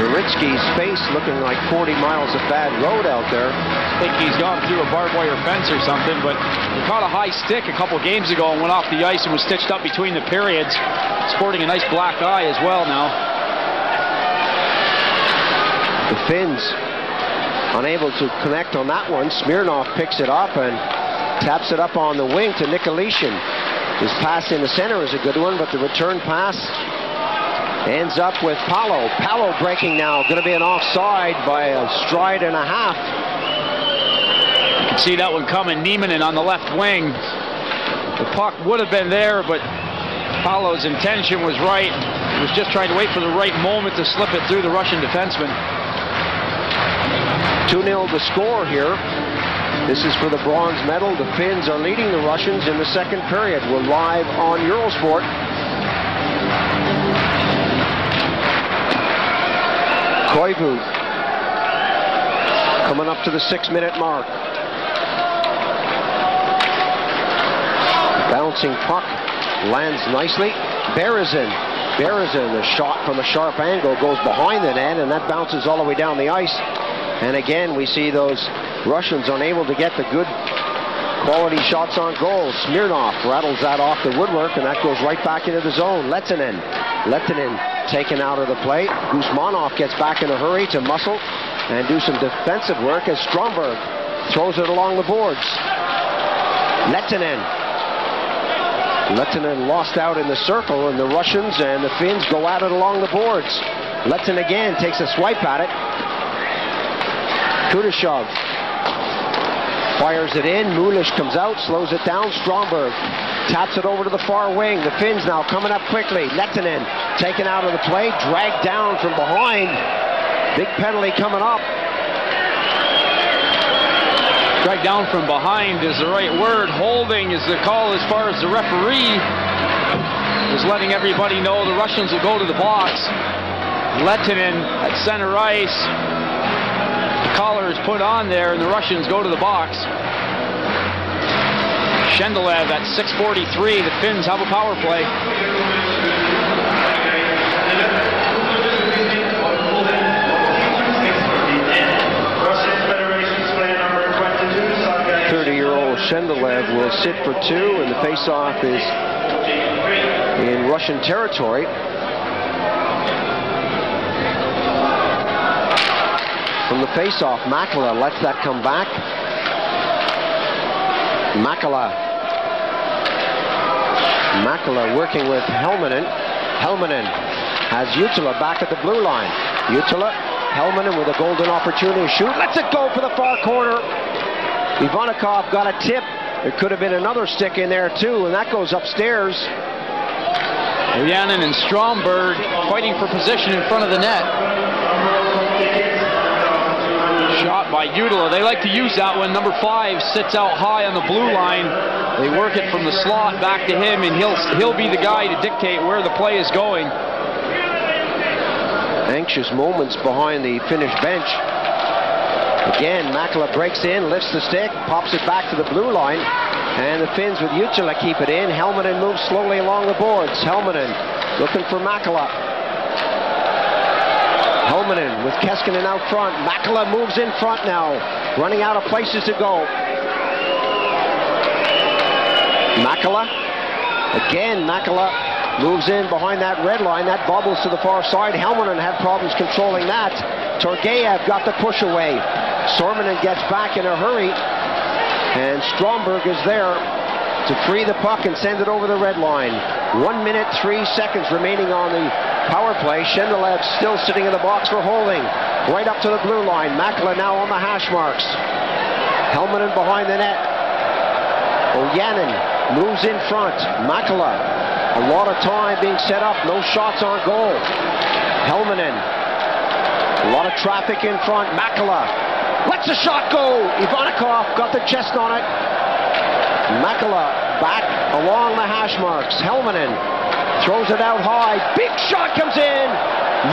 Beritsky's face looking like 40 miles of bad road out there. I think he's gone through a barbed wire fence or something, but he caught a high stick a couple games ago and went off the ice and was stitched up between the periods, sporting a nice black eye as well now. The Finns unable to connect on that one. Smirnov picks it up and taps it up on the wing to Nikolisin. His pass in the center is a good one, but the return pass ends up with Palo. Palo breaking now. Going to be an offside by a stride and a half. You can see that one coming. Ниеминен on the left wing. The puck would have been there, but Palo's intention was right. He was just trying to wait for the right moment to slip it through the Russian defenseman. 2-0 the score here. This is for the bronze medal. The Finns are leading the Russians in the second period. We're live on Eurosport. Koivu coming up to the 6-minute mark. Bouncing puck lands nicely. Berezin, the shot from a sharp angle goes behind the net, and that bounces all the way down the ice. And again, we see those Russians unable to get the good quality shots on goal. Smirnov rattles that off the woodwork, and that goes right back into the zone. Lehtinen taken out of the play. Gusmanov gets back in a hurry to muscle and do some defensive work as Strömberg throws it along the boards. Lehtinen lost out in the circle, and the Russians and the Finns go at it along the boards. Lehtinen again takes a swipe at it. Kudashov fires it in. Mulish comes out, slows it down. Strömberg taps it over to the far wing. The Finns now coming up quickly. Lehtinen taken out of the play, dragged down from behind. Big penalty coming up. Dragged down from behind is the right word. Holding is the call as far as the referee is letting everybody know the Russians will go to the box. Lehtinen at center ice. The collar is put on there and the Russians go to the box. Shendelev at 6:43. The Finns have a power play. Shendelev will sit for two, and the face-off is in Russian territory. From the face-off, Mykala lets that come back. Mykala working with Hellmanen. Hellmanen has Ютила back at the blue line. Ютила, Hellmanen with a golden opportunity to shoot. Let's it go for the far corner. Ivonnikov got a tip. There could have been another stick in there too, and that goes upstairs. Ojanen and Strömberg fighting for position in front of the net. Shot by Ютила. They like to use that one. Number 5 sits out high on the blue line. They work it from the slot back to him, and he'll be the guy to dictate where the play is going. Anxious moments behind the Finnish bench. Again, Mykala breaks in, lifts the stick, pops it back to the blue line, and the Finns with Ютила keep it in. Hellmanen moves slowly along the boards. Hellmanen looking for Mykala. Hellmanen with Keskinen out front. Mykala moves in front now, running out of places to go. Mykala, again, Mykala moves in behind that red line. That bobbles to the far side. Hellmanen had problems controlling that. Torgayev got the push away. Sormanen gets back in a hurry, and Strömberg is there to free the puck and send it over the red line. 1:03 remaining on the power play. Shendelev still sitting in the box for holding. Right up to the blue line. Mykala now on the hash marks. Hellmanen behind the net. Ojanen moves in front. Mykala. A lot of time being set up. No shots on goal. Hellmanen. A lot of traffic in front. Mykala. Let's a shot go! Ivonnikov got the chest on it. Mykala back along the hash marks. Hellmanen throws it out high. Big shot comes in.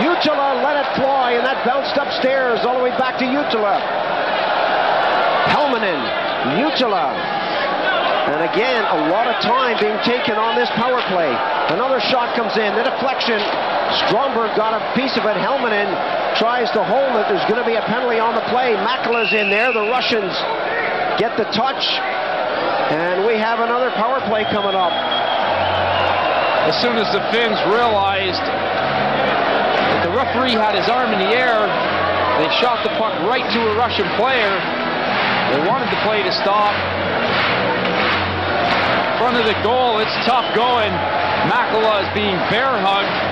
Ютила let it fly, and that bounced upstairs all the way back to Ютила. Hellmanen, Ютила. And again, a lot of time being taken on this power play. Another shot comes in. The deflection. Strömberg got a piece of it. Hellmanen tries to hold it. There's going to be a penalty on the play. Mykala's in there. The Russians get the touch. And we have another power play coming up. As soon as the Finns realized that the referee had his arm in the air, they shot the puck right to a Russian player. They wanted the play to stop. In front of the goal, it's tough going. Mykala is being bear hugged.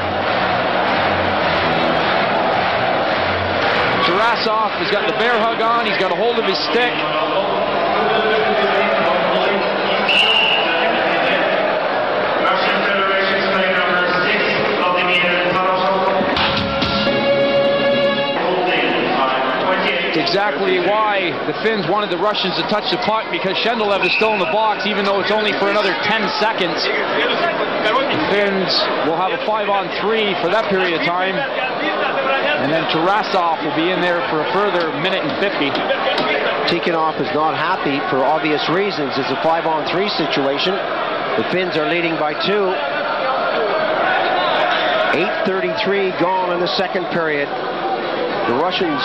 Tarasov has got the bear hug on. He's got a hold of his stick. Russian Federation's play number 6, Vladimir Tarasov. Holding time, 28. It's exactly why the Finns wanted the Russians to touch the puck, because Shendelev is still in the box, even though it's only for another 10 seconds. The Finns will have a 5-on-3 for that period of time. And then Tarasov will be in there for a further 1:50. Tikhonov is not happy for obvious reasons. It's a 5-on-3 situation. The Finns are leading by 2. 8:33 gone in the second period. The Russians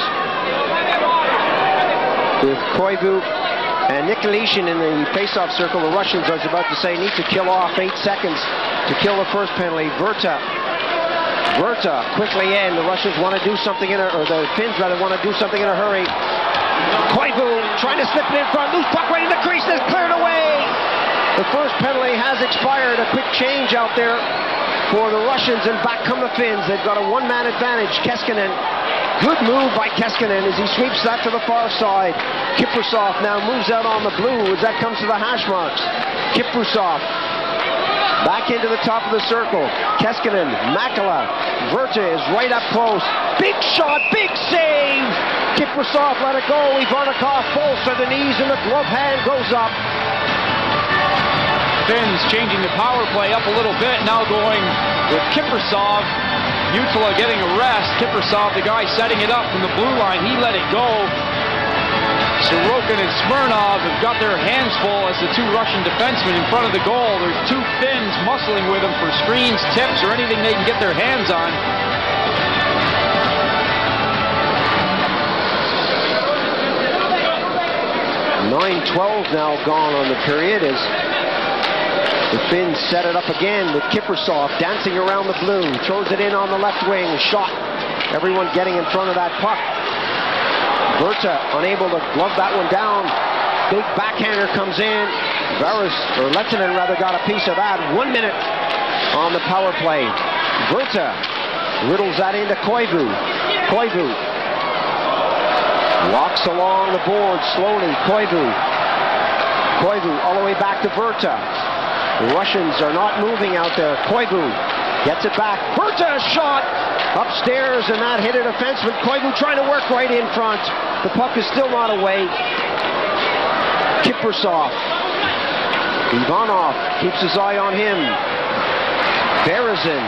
with Koivu and Nikolisin in the face-off circle. The Russians, I was about to say, need to kill off 8 seconds to kill the first penalty. Vyrta Vierta quickly in. The Russians want to do something in a, or the Finns rather want to do something in a hurry. Koivu trying to slip it in front. Loose puck right in the crease. That's cleared away. The first penalty has expired. A quick change out there for the Russians, and back come the Finns. They've got a one-man advantage. Keskinen. Good move by Keskinen as he sweeps that to the far side. Kiprusoff now moves out on the blue as that comes to the hash marks. Kiprusoff back into the top of the circle. Keskinen, Mäkelä, Vierta is right up close. Big shot, big save! Kiprusoff let it go. Ivonnikov falls to the knees and the glove hand goes up. Finns changing the power play up a little bit, now going with Kiprusoff. Ютила getting a rest. Kiprusoff, the guy setting it up from the blue line, he let it go. Sorokin and Smirnov have got their hands full as the two Russian defensemen in front of the goal. There's two Finns muscling with them for screens, tips, or anything they can get their hands on. .9:12 now gone on the period as the Finns set it up again with Kiprusoff dancing around the blue, throws it in on the left wing, shot. Everyone getting in front of that puck. Vierta unable to glove that one down. Big backhander comes in. Lehtonen rather got a piece of that. 1 minute on the power play. Vierta riddles that into Koivu. Koivu walks along the board slowly. Koivu. Koivu all the way back to Vierta. The Russians are not moving out there. Koivu gets it back. Vierta shot upstairs and that hit a defenseman. Koivu trying to work right in front. The puck is still not away. Kiprusoff. Ivanov keeps his eye on him. Berezin.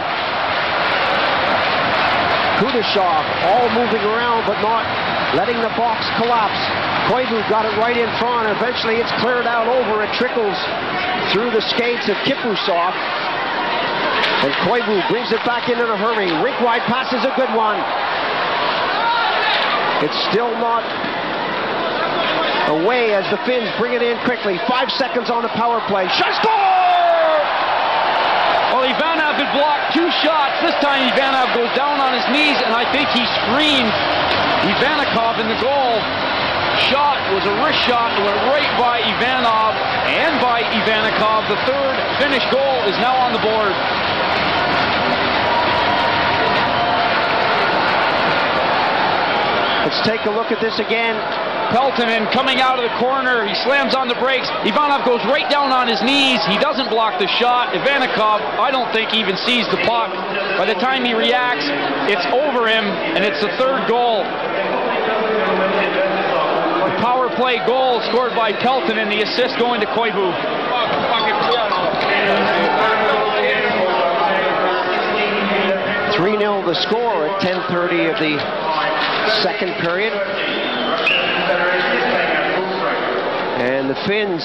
Kudashov all moving around but not letting the box collapse. Koivu got it right in front. Eventually it's cleared out over. It trickles through the skates of Kiprusoff, and Koivu brings it back in a hurry. Rink-wide pass is a good one. It's still not away as the Finns bring it in quickly. 5 seconds on the power play. Shot, score! Well, Ivanov had blocked two shots. This time Ivanov goes down on his knees, and I think he screamed Ivannikov in the goal. Shot was a wrist shot, went right by Ivanov and by Ivannikov. The third Finnish goal is now on the board. Let's take a look at this again. Peltonen coming out of the corner, he slams on the brakes. Ivanov goes right down on his knees. He doesn't block the shot. Ivannikov, I don't think, even sees the puck. By the time he reacts, it's over him, and it's the third goal. Power play goal scored by Pelton, and the assist going to Koivu. Oh, 3-0 the score at 10:30 of the second period. And the Finns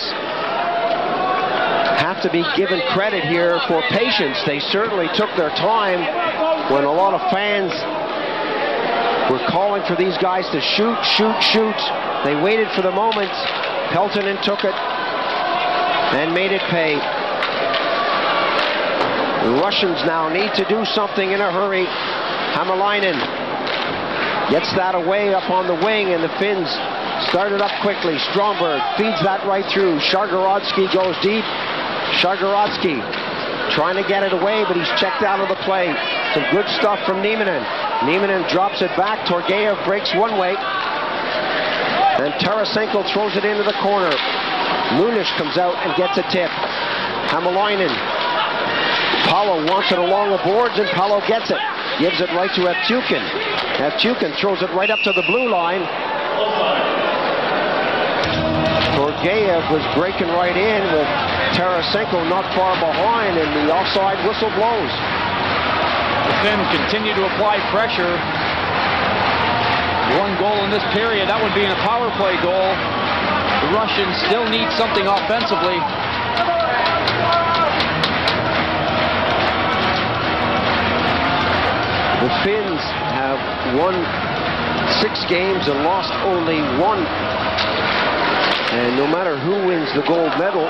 have to be given credit here for patience. They certainly took their time when a lot of fans were calling for these guys to shoot, shoot, shoot. They waited for the moment. Peltonen took it and made it pay. The Russians now need to do something in a hurry. Hämäläinen gets that away up on the wing, and the Finns started up quickly. Strömberg feeds that right through. Shargorodsky goes deep. Shargorodsky trying to get it away, but he's checked out of the play. Some good stuff from Nieminen. Nieminen drops it back. Torgayev breaks one way. And Tarasenko throws it into the corner. Munish comes out and gets a tip. Hämäläinen. Palo wants it along the boards, and Palo gets it. Gives it right to Evtюхин. Evtюhkin throws it right up to the blue line. Torgayev was breaking right in with Tarasenko not far behind, and the offside whistle blows. The Finns continue to apply pressure. One goal in this period, that would be in a power play goal. The Russians still need something offensively. The Finns have won 6 games and lost only 1. And no matter who wins the gold medal,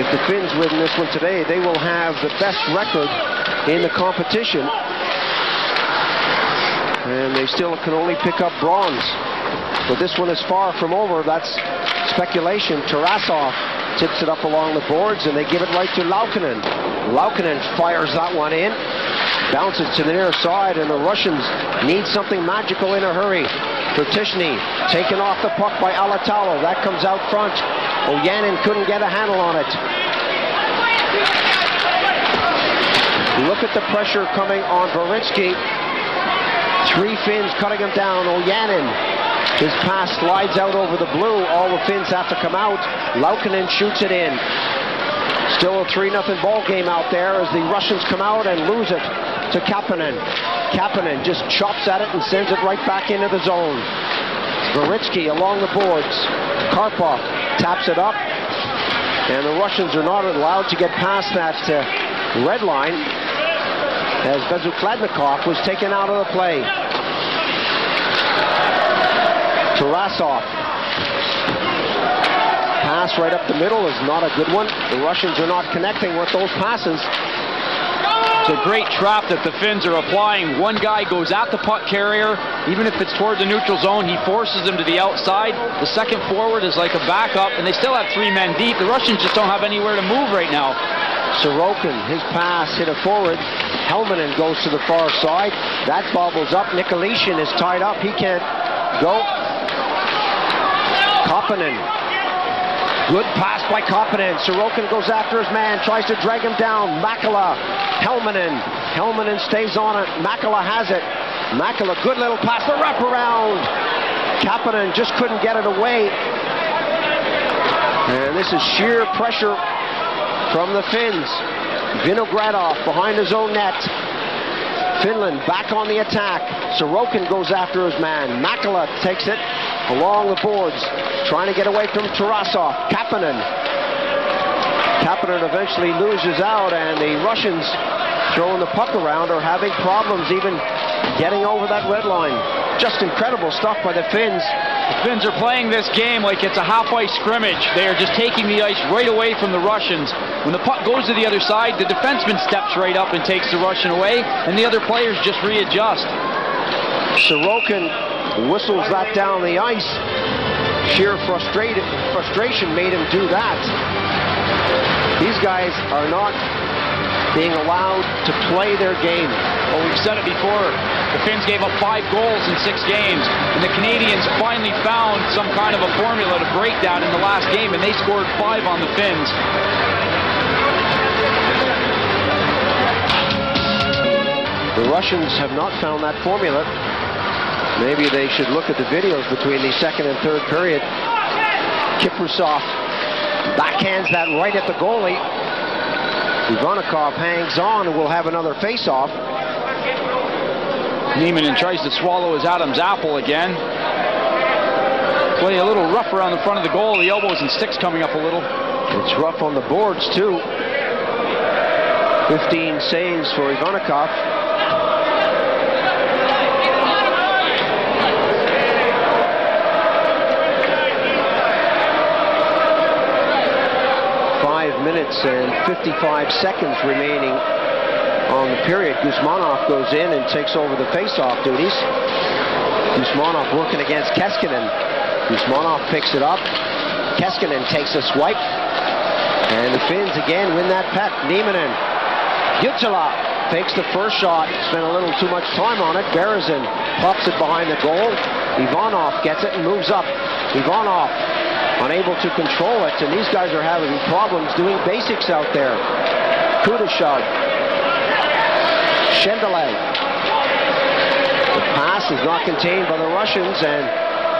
if the Finns win this one today, they will have the best record in the competition. And they still can only pick up bronze. But this one is far from over. That's speculation. Tarasov tips it up along the boards, and they give it right to Laukkanen. Laukkanen fires that one in. Bounces to the near side, and the Russians need something magical in a hurry. Tretishny taken off the puck by Alatalo. That comes out front. Ojanen couldn't get a handle on it. Look at the pressure coming on Varinsky. Three Finns cutting him down. Ojanen, his pass slides out over the blue. All the Finns have to come out. Laukkanen shoots it in. Still a 3-0 ball game out there as the Russians come out and lose it to Kapanen. Kapanen just chops at it and sends it right back into the zone. Varitsky along the boards. Karpov taps it up. And the Russians are not allowed to get past that red line as Bezukladnikov was taken out of the play. Tarasov. Pass right up the middle is not a good one. The Russians are not connecting with those passes. It's a great trap that the Finns are applying. One guy goes at the puck carrier, even if it's toward the neutral zone, he forces them to the outside. The second forward is like a backup, and they still have three men deep. The Russians just don't have anywhere to move right now. Sorokin, his pass hit a forward. Helminen goes to the far side. That bobbles up. Nikolisin is tied up. He can't go. Kapanen. Good pass by Kapanen. Sorokin goes after his man, tries to drag him down. Mäkelä. Helminen stays on it. Mäkelä has it. Mäkelä, good little pass. The wraparound. Kapanen just couldn't get it away. And this is sheer pressure from the Finns. Vinogradov behind his own net. Finland back on the attack. Sorokin goes after his man. Mäkelä takes it along the boards. Trying to get away from Tarasov. Kapanen eventually loses out, and the Russians throwing the puck around are having problems even getting over that red line. Just incredible stuff by the Finns. The Finns are playing this game like it's a half-ice scrimmage. They are just taking the ice right away from the Russians. When the puck goes to the other side, the defenseman steps right up and takes the Russian away, and the other players just readjust. Sorokin whistles that down the ice. Sheer frustration made him do that. These guys are not being allowed to play their game. Well, we've said it before. The Finns gave up 5 goals in 6 games. And the Canadians finally found some kind of a formula to break down in the last game, and they scored 5 on the Finns. The Russians have not found that formula. Maybe they should look at the videos between the second and third period. Kiprusoff backhands that right at the goalie. Ivannikov hangs on and will have another face-off. Niemann tries to swallow his Adam's apple again. Play a little rough around the front of the goal. The elbows and sticks coming up a little. It's rough on the boards, too. 15 saves for Ivannikov. Minutes and 55 seconds remaining on the period. Gusmanov goes in and takes over the face-off duties. Gusmanov working against Keskinen. Gusmanov picks it up. Keskinen takes a swipe. And the Finns again win that puck. Nieminen. Ютила takes the first shot. Spent a little too much time on it. Berezin pops it behind the goal. Ivanov gets it and moves up. Ivanov unable to control it, and these guys are having problems doing basics out there. Kudashov. Shendeleg. The pass is not contained by the Russians, and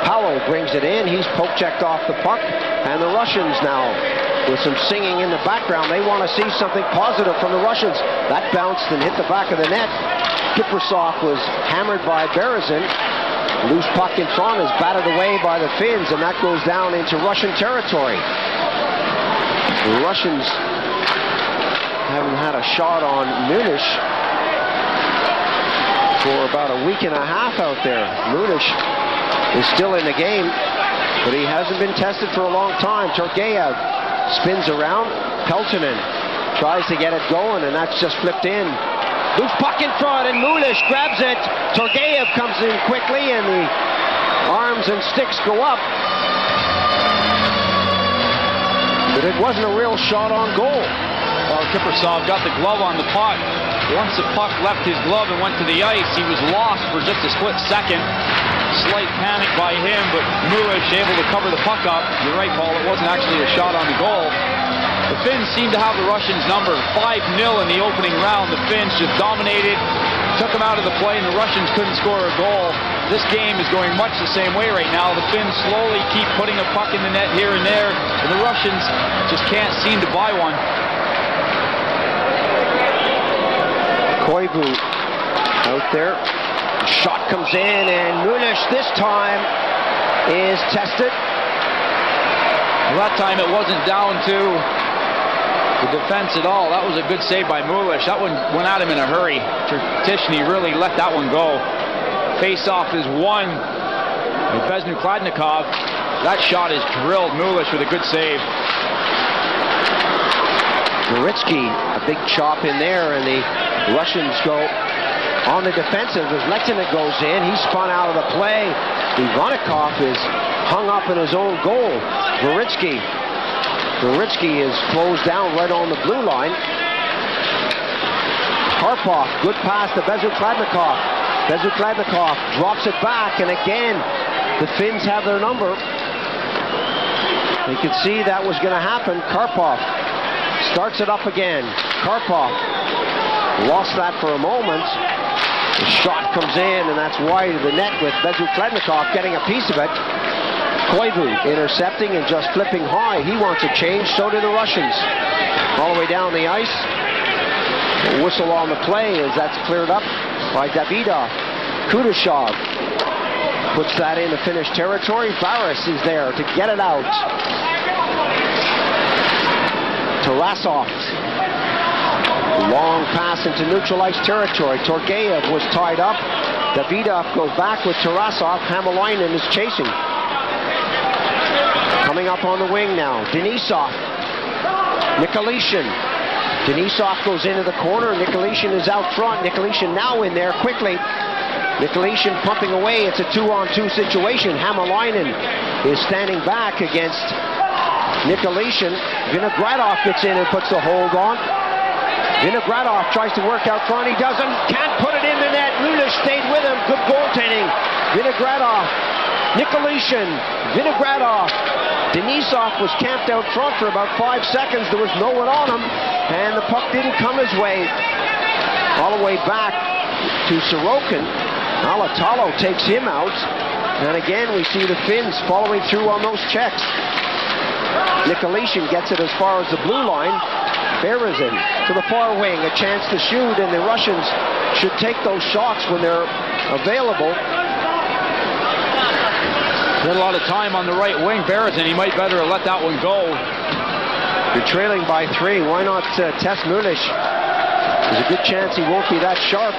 Palo brings it in. He's poke-checked off the puck, and the Russians now, with some singing in the background, they want to see something positive from the Russians. That bounced and hit the back of the net. Kiprusoff was hammered by Berezin. Loose puck in front is batted away by the Finns, and that goes down into Russian territory. The Russians haven't had a shot on Munish for about a week and a half out there. Munish is still in the game, but he hasn't been tested for a long time. Torgayev spins around. Peltonen tries to get it going, and that's just flipped in. Loose puck in front, and Mюллюс grabs it. Торгаев comes in quickly, and the arms and sticks go up. But it wasn't a real shot on goal. Well, Kiprusoff got the glove on the puck. Once the puck left his glove and went to the ice, he was lost for just a split second. Slight panic by him, but Mюллюс able to cover the puck up. You're right, Paul, it wasn't actually a shot on the goal. The Finns seemed to have the Russians' number. 5-0 in the opening round. The Finns just dominated, took them out of the play, and the Russians couldn't score a goal. This game is going much the same way right now. The Finns slowly keep putting a puck in the net here and there, and the Russians just can't seem to buy one. Koivu out there. Shot comes in, and Mюллюс this time is tested. Well, that time it wasn't down to the defense at all. That was a good save by Mюллюс. That one went at him in a hurry. Tishny really let that one go. Face-off is won by Bezukladnikov. That shot is drilled. Mюллюс with a good save. Nowitzki, a big chop in there, and the Russians go on the defensive as Lehtonen goes in. He's spun out of the play. Ivannikov is hung up in his own goal. Nowitzki is closed down right on the blue line. Karpov, good pass to Bezukladnikov. Bezukladnikov drops it back, and again, the Finns have their number. You could see that was going to happen. Karpov starts it up again. Karpov lost that for a moment. The shot comes in, and that's wide of the net with Bezukladnikov getting a piece of it. Koivu intercepting and just flipping high. He wants a change, so do the Russians. All the way down the ice. A whistle on the play as that's cleared up by Davidov. Kudashov puts that into Finnish territory. Varis is there to get it out. Tarasov. Long pass into neutral ice territory. Torgayev was tied up. Davidov goes back with Tarasov. Hamilainen is chasing. Coming up on the wing now. Denisov. Nikolisin. Denisov goes into the corner. Nikolisin is out front. Nikolisin now in there quickly. Nikolisin pumping away. It's a 2-on-2 situation. Hamilainen is standing back against Nikolisin. Vinogradov gets in and puts the hold on. Vinogradov tries to work out front. He doesn't. Can't put it in the net. Mюллюс stayed with him. Good goaltending. Vinogradov. Nikolisin. Vinogradov. Denisov was camped out front for about 5 seconds. There was no one on him. And the puck didn't come his way. All the way back to Sorokin. Alatalo takes him out. And again, we see the Finns following through on those checks. Nikolisin gets it as far as the blue line. Berezin to the far wing, a chance to shoot, and the Russians should take those shots when they're available. Had a lot of time on the right wing. Berezin, he might better have let that one go. You're trailing by 3. Why not test Mюlлюс? There's a good chance he won't be that sharp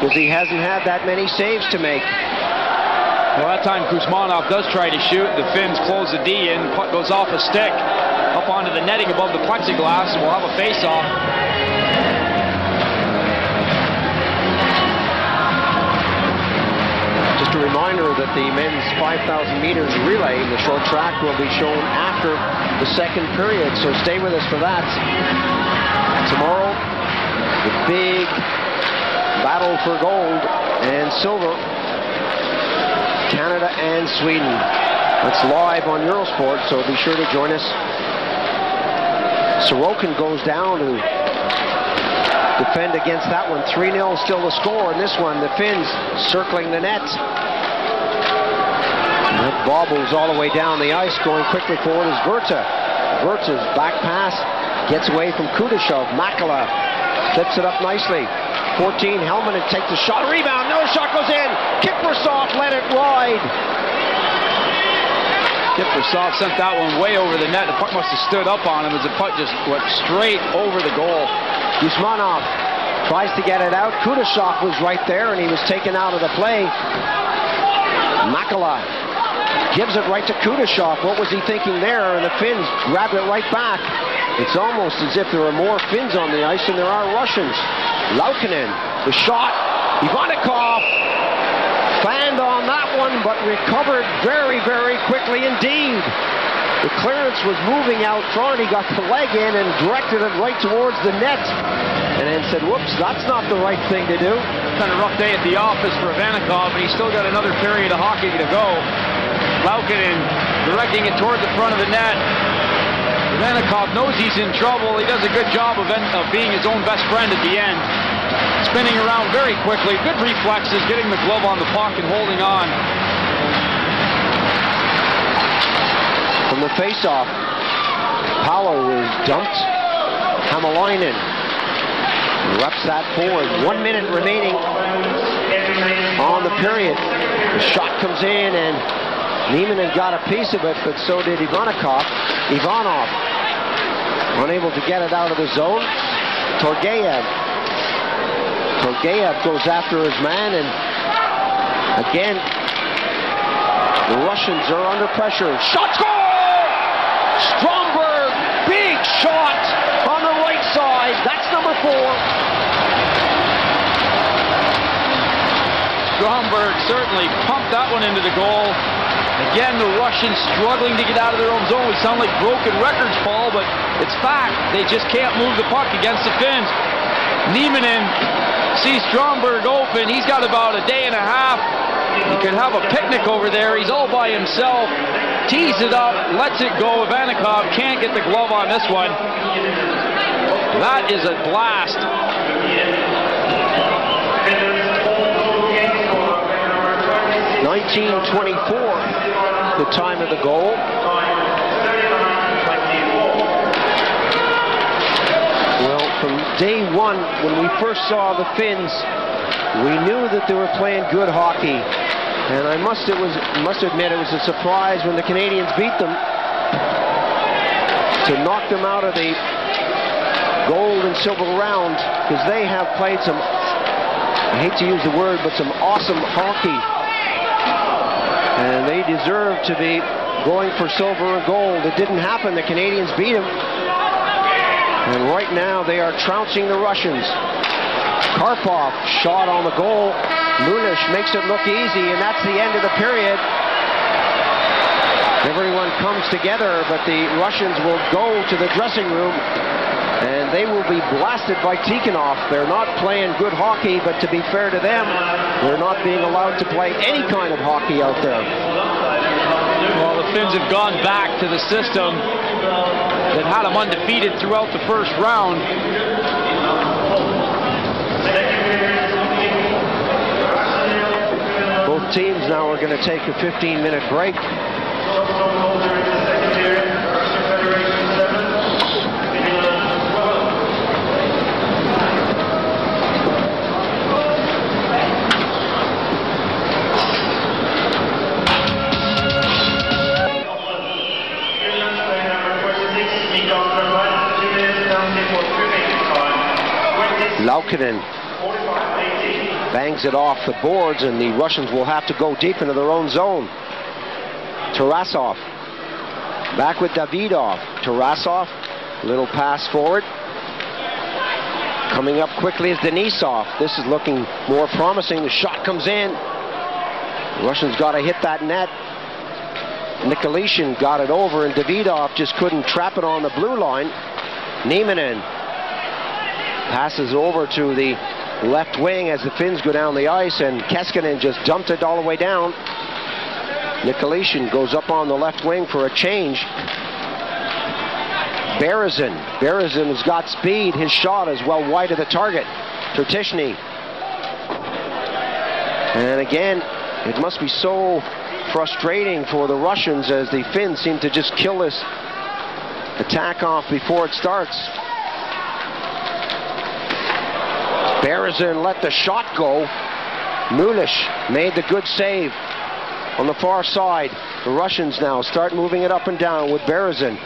because he hasn't had that many saves to make. Well, that time Gusmanov does try to shoot. The Finns close the D in. Puck goes off a stick. Up onto the netting above the plexiglass, and we'll have a face-off. Just a reminder that the men's 5,000 meters relay, the short track, will be shown after the second period, so stay with us for that. Tomorrow, the big battle for gold and silver, Canada and Sweden. That's live on Eurosport, so be sure to join us. Sorokin goes down to defend against that one. 3-0 still the score in this one. The Finns circling the net. And that bobbles all the way down the ice. Going quickly forward is Vyrta. Vyrta's back pass gets away from Kudashov. Mякеля flips it up nicely. 14, Hellman takes the shot. Rebound, no shot goes in. Kiprusoff let it ride. Kiprusoff sent that one way over the net. The puck must have stood up on him as the puck just went straight over the goal. Gusmanov tries to get it out. Kudashov was right there, and he was taken out of the play. Mякеля gives it right to Kudashov. What was he thinking there? And the Finns grabbed it right back. It's almost as if there are more Finns on the ice than there are Russians. Laukkanen, the shot, Ivánnikov fanned on that one, but recovered very, very quickly indeed. The clearance was moving out front, he got the leg in and directed it right towards the net. And then said, whoops, that's not the right thing to do. It's been a rough day at the office for Ivánnikov, and he's still got another period of hockey to go. Laukkanen directing it toward the front of the net. Ivánnikov knows he's in trouble. He does a good job of being his own best friend at the end. Spinning around very quickly. Good reflexes, getting the glove on the puck and holding on. From the face-off, Palo is dumped. Hamilainen reps that forward. 1 minute remaining on the period. The shot comes in and Ниеминен got a piece of it, but so did Ivánnikov. Ivanov unable to get it out of the zone. Torgayev. Torgayev goes after his man, and again the Russians are under pressure. Shot, goal! Strömberg, big shot on the right side. That's number 4. Strömberg certainly pumped that one into the goal. Again, the Russians struggling to get out of their own zone. We sound like broken records, Paul, but it's fact. They just can't move the puck against the Finns. Ниеминен sees Strömberg open. He's got about a day and a half. He could have a picnic over there. He's all by himself. Tees it up, lets it go. Ivánnikov can't get the glove on this one. That is a blast. The time of the goal. Well, from day one, when we first saw the Finns, we knew that they were playing good hockey. And I must admit, it was a surprise when the Canadians beat them to knock them out of the gold and silver round, because they have played some, I hate to use the word, but some awesome hockey. And they deserve to be going for silver and gold. It didn't happen. The Canadians beat them. And right now they are trouncing the Russians. Karpov shot on the goal. Munish makes it look easy, and that's the end of the period. Everyone comes together, but the Russians will go to the dressing room, and they will be blasted by Tikhonov. They're not playing good hockey, but to be fair to them, they're not being allowed to play any kind of hockey out there. Well, the Finns have gone back to the system that had them undefeated throughout the first round. Both teams now are going to take a 15-minute break. Laukkanen bangs it off the boards, and the Russians will have to go deep into their own zone. Tarasov back with Davidov. Tarasov, little pass forward. Coming up quickly is Denisov. This is looking more promising. The shot comes in. The Russians got to hit that net. Nikolisin got it over, and Davidov just couldn't trap it on the blue line. Nieminen passes over to the left wing as the Finns go down the ice, and Keskinen just dumped it all the way down. Nikolisin goes up on the left wing for a change. Berezin. Berezin has got speed. His shot is well wide of the target. Tretishny. And again, it must be so frustrating for the Russians as the Finns seem to just kill this attack off before it starts. Berezin let the shot go. Mjulish made the good save on the far side. The Russians now start moving it up and down with Berezin.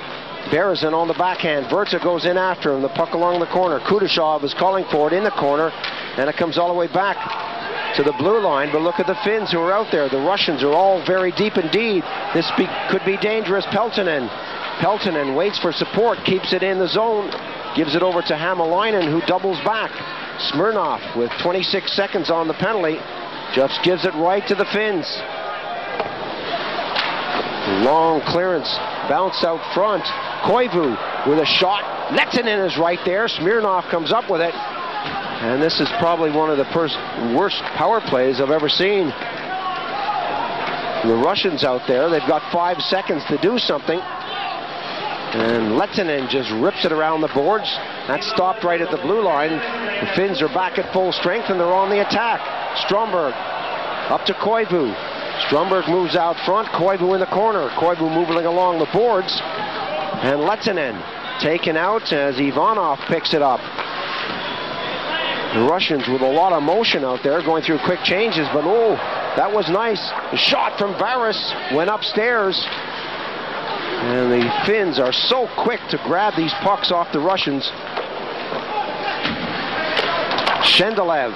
Berezin on the backhand. Virta goes in after him. The puck along the corner. Kudashov is calling for it in the corner, and it comes all the way back to the blue line. But look at the Finns who are out there. The Russians are all very deep indeed. This could be dangerous. Peltonen Peltonen waits for support, keeps it in the zone, gives it over to Hamilainen, who doubles back. Smirnov with 26 seconds on the penalty just gives it right to the Finns. Long clearance, bounce out front. Koivu with a shot. Lehtinen is right there. Smirnov comes up with it. And this is probably one of the worst power plays I've ever seen. The Russians out there, they've got 5 seconds to do something. And Lehtinen just rips it around the boards. That stopped right at the blue line. The Finns are back at full strength and they're on the attack. Strömberg up to Koivu. Strömberg moves out front. Koivu in the corner. Koivu moving along the boards. And Lehtinen taken out as Ivanov picks it up. The Russians with a lot of motion out there going through quick changes, but oh, that was nice. The shot from Varis went upstairs. And the Finns are so quick to grab these pucks off the Russians. Shendelev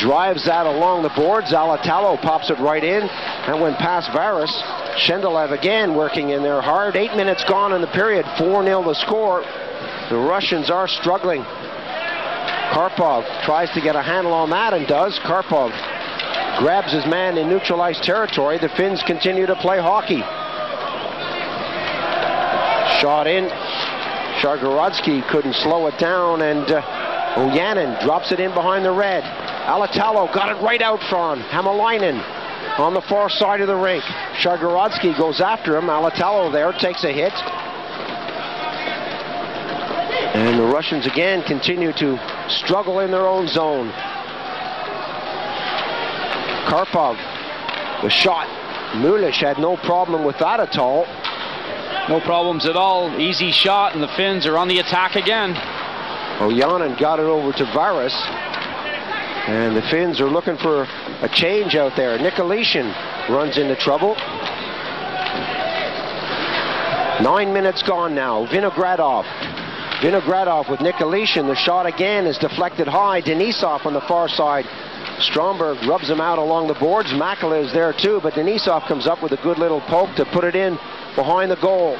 drives that along the boards. Alatalo pops it right in. That went past Varis. Shendelev again working in there hard. 8 minutes gone in the period. 4-0 the score. The Russians are struggling. Karpov tries to get a handle on that and does. Karpov grabs his man in neutralized territory. The Finns continue to play hockey. Shot in. Shargorodsky couldn't slow it down, and Ojanen drops it in behind the red. Alatalo got it right out front. Hämäläinen on the far side of the rink. Shargorodsky goes after him. Alatalo there takes a hit. And the Russians again continue to struggle in their own zone. Karpov, the shot. Mjullys had no problem with that at all. No problems at all. Easy shot, and the Finns are on the attack again. Ojanen got it over to Varis. And the Finns are looking for a change out there. Nikolisin runs into trouble. 9 minutes gone now. Vinogradov. Vinogradov with Nikolisin. The shot again is deflected high. Denisov on the far side. Strömberg rubs him out along the boards. Mäkelä is there too, but Denisov comes up with a good little poke to put it in behind the goal.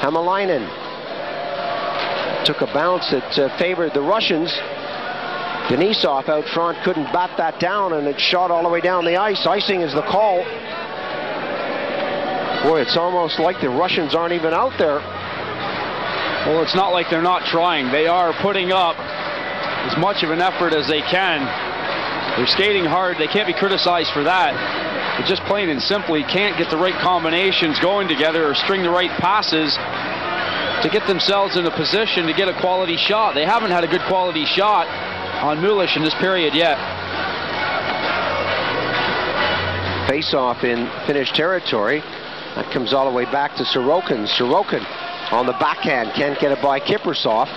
Hämäläinen took a bounce that favored the Russians. Denisov out front couldn't bat that down, and it shot all the way down the ice. Icing is the call. Boy, it's almost like the Russians aren't even out there. Well, it's not like they're not trying. They are putting up as much of an effort as they can. They're skating hard. They can't be criticized for that. But just plain and simply can't get the right combinations going together or string the right passes to get themselves in a position to get a quality shot. They haven't had a good quality shot on Mjullys in this period yet. Face-off in Finnish territory. That comes all the way back to Sorokin. Sorokin on the backhand. Can't get it by Kiprusoff.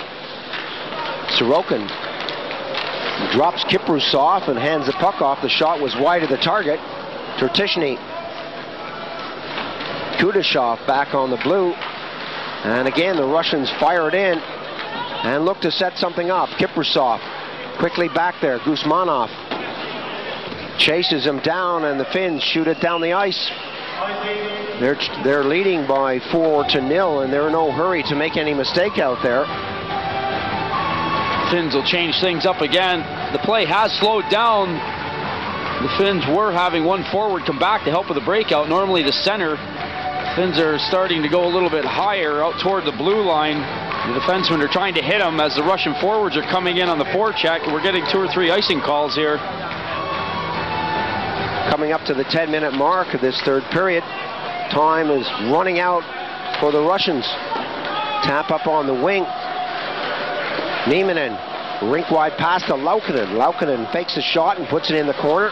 Sorokin drops Kiprusoff and hands the puck off. The shot was wide of the target. Tretishny. Kudashov back on the blue. And again, the Russians fire it in and look to set something up. Kiprusoff quickly back there. Gusmanov chases him down, and the Finns shoot it down the ice. They're leading by 4-0, and they're in no hurry to make any mistake out there. Finns will change things up again. The play has slowed down. The Finns were having one forward come back to help with the breakout, normally the center. The Finns are starting to go a little bit higher out toward the blue line. The defensemen are trying to hit them as the Russian forwards are coming in on the forecheck. We're getting 2 or 3 icing calls here. Coming up to the 10-minute mark of this third period. Time is running out for the Russians. Tap up on the wing. Nieminen. Rink-wide pass to Laukkanen. Laukkanen fakes a shot and puts it in the corner.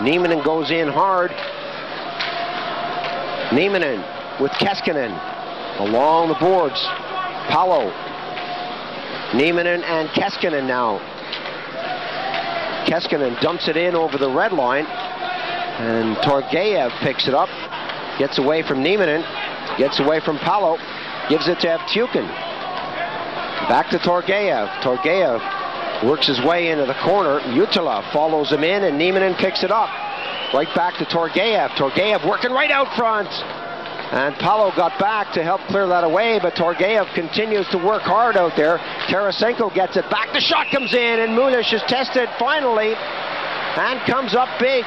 Nieminen goes in hard. Nieminen with Keskinen along the boards. Palo. Nieminen and Keskinen now. Keskinen dumps it in over the red line. And Torgayev picks it up. Gets away from Nieminen. Gets away from Palo. Gives it to Evtyukhin. Back to Torgayev. Torgayev works his way into the corner. Ютила follows him in, and Nieminen picks it up. Right back to Torgayev. Torgayev working right out front. And Palo got back to help clear that away, but Torgayev continues to work hard out there. Tarasenko gets it back. The shot comes in, and Mjulic is tested finally and comes up big.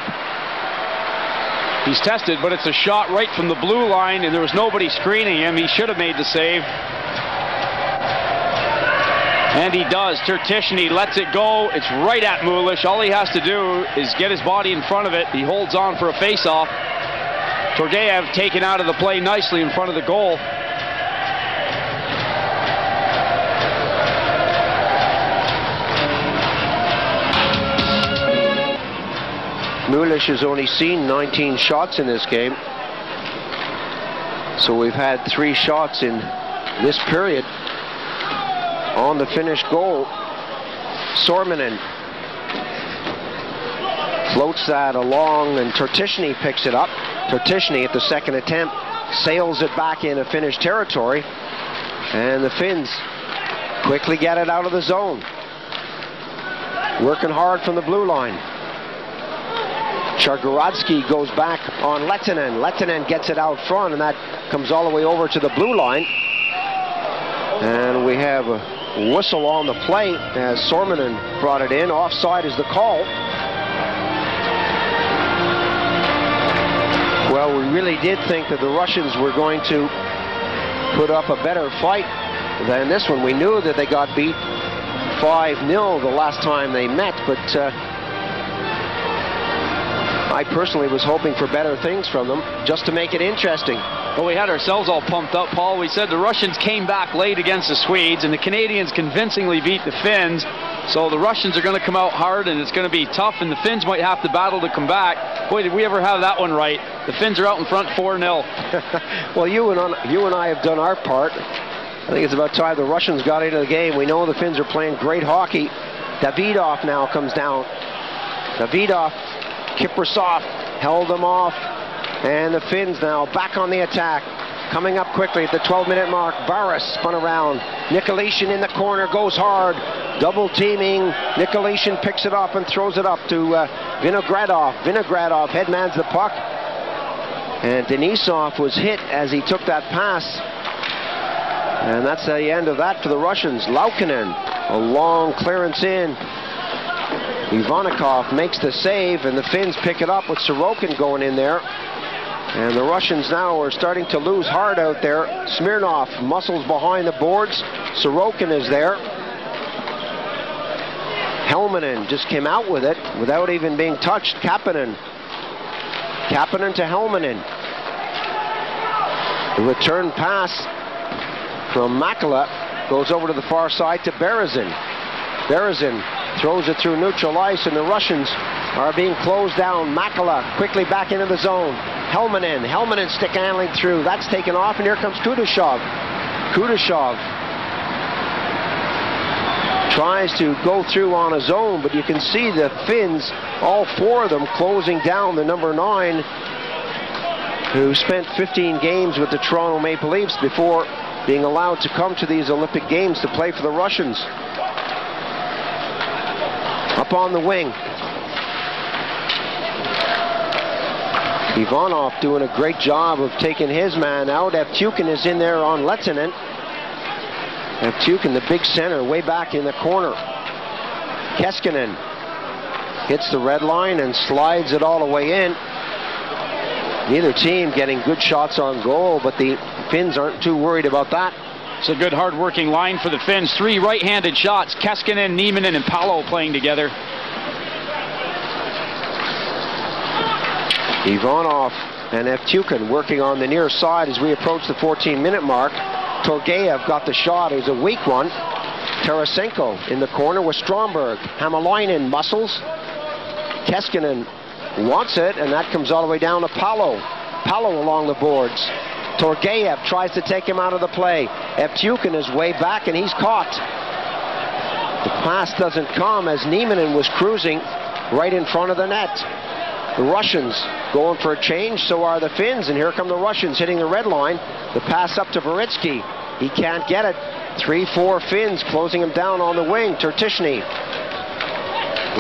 He's tested, but it's a shot right from the blue line, and there was nobody screening him. He should have made the save. And he does. Tertishny lets it go. It's right at Mjulic. All he has to do is get his body in front of it. He holds on for a face-off. Torgayev taken out of the play nicely in front of the goal. Mjulic has only seen 19 shots in this game. So we've had 3 shots in this period on the finished goal. Sormanen floats that along, and Tertishny picks it up. Tertishny at the second attempt sails it back into Finnish territory, and the Finns quickly get it out of the zone. Working hard from the blue line. Chargoradsky goes back on Lehtinen. Lehtinen gets it out front, and that comes all the way over to the blue line. And we have a whistle on the plate as Sormanen brought it in. Offside is the call. Well, we really did think that the Russians were going to put up a better fight than this one. We knew that they got beat 5-0 the last time they met, but I personally was hoping for better things from them, just to make it interesting. Well, we had ourselves all pumped up, Paul. We said the Russians came back late against the Swedes, and the Canadians convincingly beat the Finns. So the Russians are going to come out hard, and it's going to be tough, and the Finns might have to battle to come back. Boy, did we ever have that one right. The Finns are out in front 4-0. Well, you and I have done our part. I think it's about time the Russians got into the game. We know the Finns are playing great hockey. Davidov now comes down. Davidov, Kiprusoff held them off, and the Finns now back on the attack. Coming up quickly at the 12-minute mark, Baris spun around. Nikolisin in the corner, goes hard, double-teaming. Nikolisin picks it up and throws it up to Vinogradov. Vinogradov headmans the puck, and Denisov was hit as he took that pass. And that's the end of that for the Russians. Laukkanen, a long clearance in. Ivannikov makes the save, and the Finns pick it up with Sorokin going in there. And the Russians now are starting to lose heart out there. Smirnov muscles behind the boards. Sorokin is there. Helminen just came out with it without even being touched. Kapanen. Kapanen to Helminen. The return pass from Mäkelä goes over to the far side to Berezin. Berezin throws it through neutral ice, and the Russians are being closed down. Mäkelä quickly back into the zone. Helminen, Helminen stick handling through. That's taken off, and here comes Kudashov. Kudashov tries to go through on his own, but you can see the Finns, all 4 of them, closing down the number 9, who spent 15 games with the Toronto Maple Leafs before being allowed to come to these Olympic Games to play for the Russians. Up on the wing. Ivanov doing a great job of taking his man out. Evtюхин is in there on Lehtinen. Evtюхин, the big center, way back in the corner. Keskinen hits the red line and slides it all the way in. Neither team getting good shots on goal, but the Finns aren't too worried about that. It's a good, hard-working line for the Finns. 3 right-handed shots. Keskinen, Nieminen, and Palo playing together. Ivanov and Evtюхин working on the near side as we approach the 14-minute mark. Torgayev got the shot. It was a weak one. Tarasenko in the corner with Strömberg. Hamilainen muscles. Keskinen wants it, and that comes all the way down to Palo. Palo along the boards. Torgayev tries to take him out of the play. Evtюхин is way back, and he's caught. The pass doesn't come as Nieminen was cruising right in front of the net. The Russians going for a change, so are the Finns, and here come the Russians hitting the red line. The pass up to Varitsky. He can't get it. 3-4 Finns closing him down on the wing. Tertishny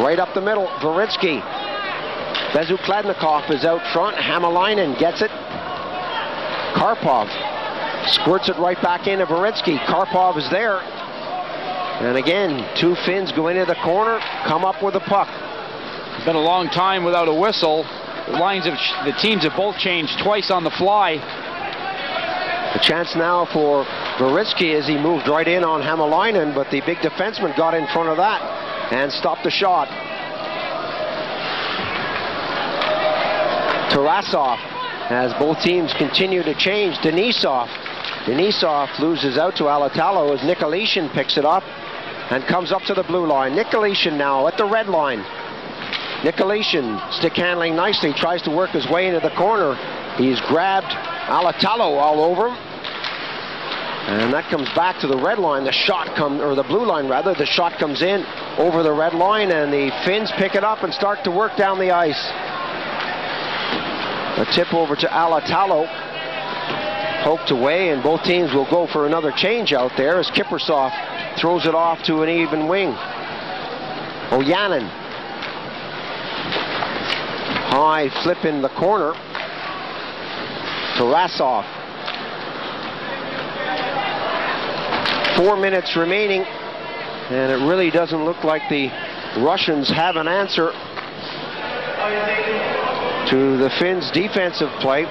right up the middle. Varitsky. Bezukladnikov is out front. Hamilainen gets it. Karpov squirts it right back into Berezki. Karpov is there. And again, two Finns go into the corner, come up with the puck. It's been a long time without a whistle. The lines of the teams have both changed twice on the fly. A chance now for Berezki as he moved right in on Hämäläinen, but the big defenseman got in front of that and stopped the shot. Tarasov, as both teams continue to change. Denisov. Denisov loses out to Alatalo as Nikolisin picks it up and comes up to the blue line. Nikolisin now at the red line. Nikolisin, stick handling nicely, tries to work his way into the corner. He's grabbed Alatalo all over him. And that comes back to the red line. The shot comes, or the blue line rather, the shot comes in over the red line, and the Finns pick it up and start to work down the ice. A tip over to Alatalo. Poked away, and both teams will go for another change out there as Kiprusoff throws it off to an even wing. Ojanen. High flip in the corner. Tarasov. 4 minutes remaining, and it really doesn't look like the Russians have an answer to the Finns' defensive play.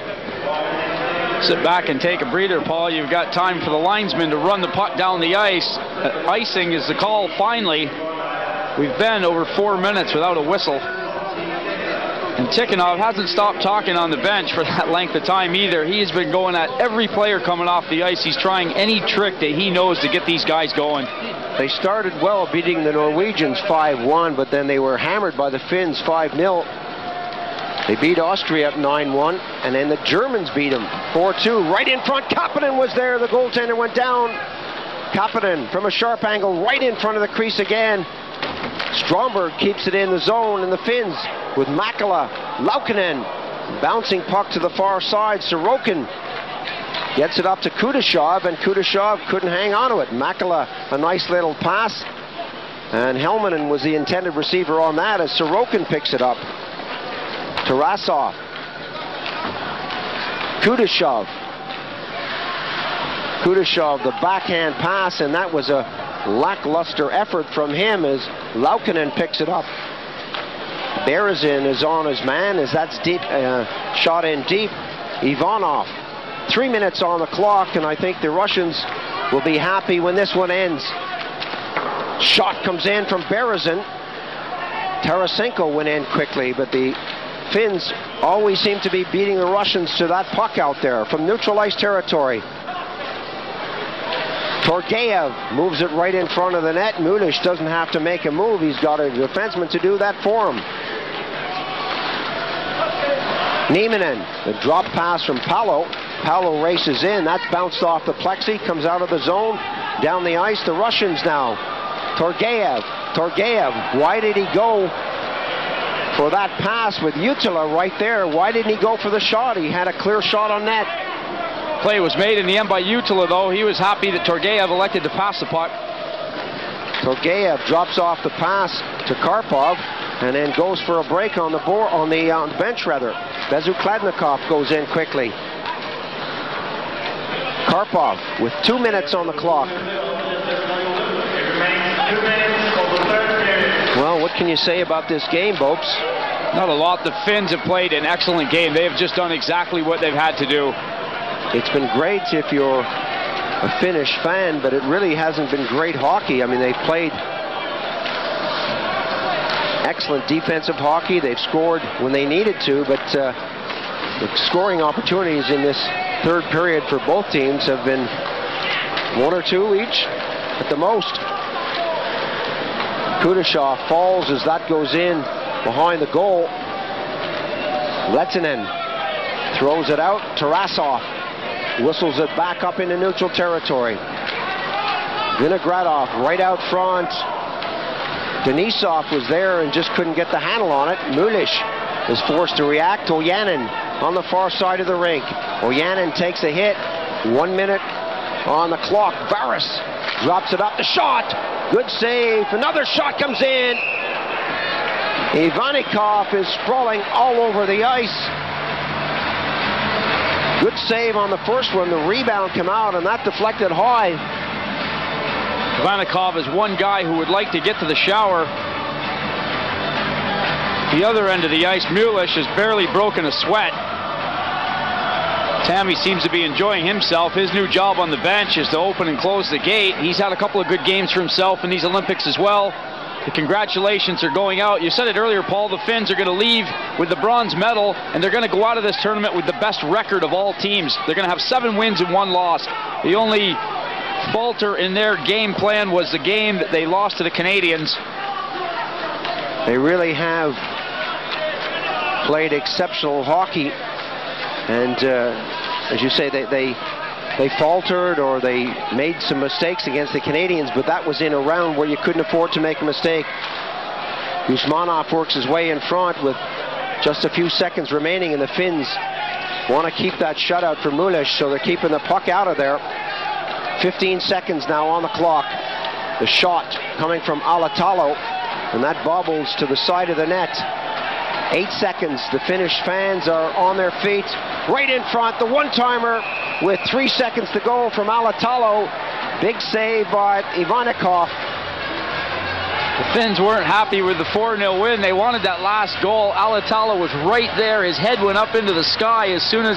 Sit back and take a breather, Paul. You've got time for the linesman to run the puck down the ice. Icing is the call finally. We've been over 4 minutes without a whistle. And Tikhonov hasn't stopped talking on the bench for that length of time either. He has been going at every player coming off the ice. He's trying any trick that he knows to get these guys going. They started well, beating the Norwegians 5-1, but then they were hammered by the Finns 5-0. They beat Austria up 9-1, and then the Germans beat them 4-2. Right in front, Kapanen was there. The goaltender went down. Kapanen from a sharp angle right in front of the crease again. Strömberg keeps it in the zone, and the Finns with Mäkelä, Laukkanen, bouncing puck to the far side. Sorokin gets it up to Kudashov, and Kudashov couldn't hang on to it. Mäkelä, a nice little pass, and Hellmanen was the intended receiver on that as Sorokin picks it up. Tarasov, Kudashov. Kudashov, the backhand pass, and that was a lackluster effort from him as Laukkanen picks it up. Berezin is on his man as that's deep, shot in deep. Ivanov, 3 minutes on the clock, and I think the Russians will be happy when this one ends. Shot comes in from Berezin. Tarasenko went in quickly, but the Finns always seem to be beating the Russians to that puck out there from neutral ice territory. Torgayev moves it right in front of the net. Mjulis doesn't have to make a move. He's got a defenseman to do that for him. Nieminen, the drop pass from Palo. Palo races in. That's bounced off the plexi, comes out of the zone, down the ice. The Russians now. Torgayev, why did he go for that pass with Ютила right there? Why didn't he go for the shot? He had a clear shot on net. Play was made in the end by Ютила, though. He was happy that Torgayev elected to pass the puck. Torgayev drops off the pass to Karpov and then goes for a break on the board, on the bench rather. Bezukladnikov goes in quickly. Karpov with 2 minutes on the clock. Well, what can you say about this game, Bopes? Not a lot. The Finns have played an excellent game. They have just done exactly what they've had to do. It's been great if you're a Finnish fan, but it really hasn't been great hockey. I mean, they've played excellent defensive hockey. They've scored when they needed to, but the scoring opportunities in this third period for both teams have been one or two each at the most. Kudashov falls as that goes in behind the goal. Lehtinen throws it out. Tarasov whistles it back up into neutral territory. Vinogradov right out front. Denisov was there and just couldn't get the handle on it. Mjulis is forced to react. Ojanen on the far side of the rink. Ojanen takes a hit. 1 minute on the clock. Varis drops it up. The shot! Good save. Another shot comes in. Ivaninkov is sprawling all over the ice. Good save on the first one. The rebound came out and that deflected high. Ivanichov is one guy who would like to get to the shower. The other end of the ice, Mjulic has barely broken a sweat. Tammy seems to be enjoying himself. His new job on the bench is to open and close the gate. He's had a couple of good games for himself in these Olympics as well. The congratulations are going out. You said it earlier, Paul, the Finns are going to leave with the bronze medal, and they're going to go out of this tournament with the best record of all teams. They're going to have 7 wins and 1 loss. The only falter in their game plan was the game that they lost to the Canadians. They really have played exceptional hockey, and as you say, they faltered, or they made some mistakes against the Canadians, but that was in a round where you couldn't afford to make a mistake. Gusmanov works his way in front with just a few seconds remaining, and the Finns want to keep that shutout for Mjulic, so they're keeping the puck out of there. 15 seconds now on the clock. The shot coming from Alatalo, and that bobbles to the side of the net. 8 seconds. The Finnish fans are on their feet. Right in front, the one-timer with 3 seconds to go from Alatalo. Big save by Ivanichov. The Finns weren't happy with the 4-0 win. They wanted that last goal. Alatalo was right there. His head went up into the sky as soon as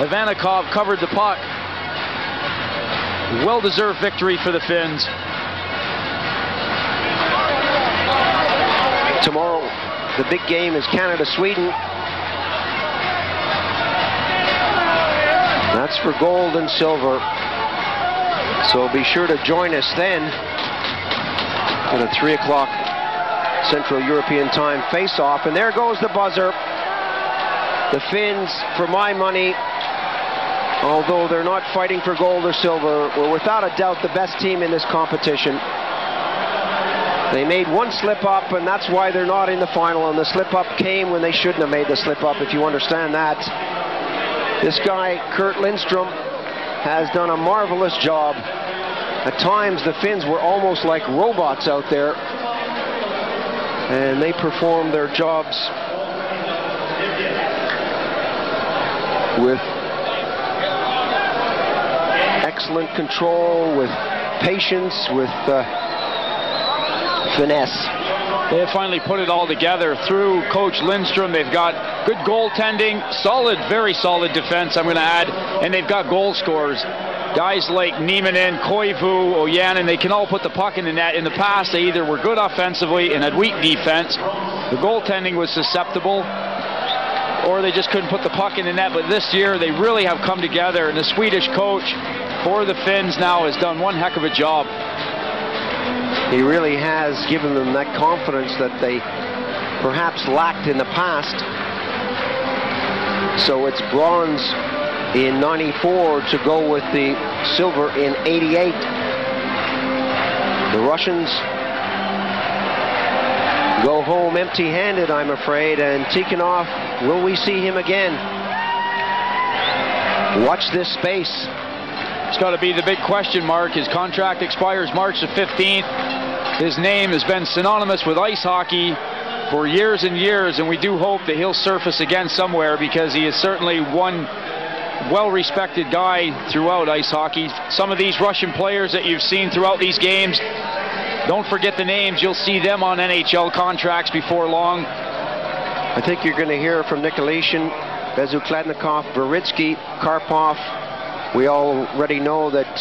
Ivanichov covered the puck. Well-deserved victory for the Finns. Tomorrow, the big game is Canada-Sweden. That's for gold and silver. So be sure to join us then at a 3 o'clock Central European time face-off. And there goes the buzzer. The Finns, for my money, although they're not fighting for gold or silver, were without a doubt the best team in this competition. They made one slip-up, and that's why they're not in the final, and the slip-up came when they shouldn't have made the slip-up, if you understand that. This guy, Kurt Lindstrom, has done a marvelous job. At times, the Finns were almost like robots out there, and they performed their jobs with excellent control, with patience, with finesse. They have finally put it all together through Coach Lindstrom. They've got good goaltending, solid, very solid defense, I'm going to add, and they've got goal scorers. Guys like Nieminen, Koivu, Ojanne, they can all put the puck in the net. In the past, they either were good offensively and had weak defense. The goaltending was susceptible, or they just couldn't put the puck in the net. But this year, they really have come together, and the Swedish coach for the Finns now has done one heck of a job. He really has given them that confidence that they perhaps lacked in the past. So it's bronze in 94 to go with the silver in 88. The Russians go home empty-handed, I'm afraid, and Tikhonov, will we see him again? Watch this space. It's got to be the big question mark. His contract expires March the 15th. His name has been synonymous with ice hockey for years and years, and we do hope that he'll surface again somewhere, because he is certainly one well-respected guy throughout ice hockey. Some of these Russian players that you've seen throughout these games, don't forget the names. You'll see them on NHL contracts before long. I think you're going to hear from Nikolisin, Bezukladnikov, Berezin, Karpov. We already know that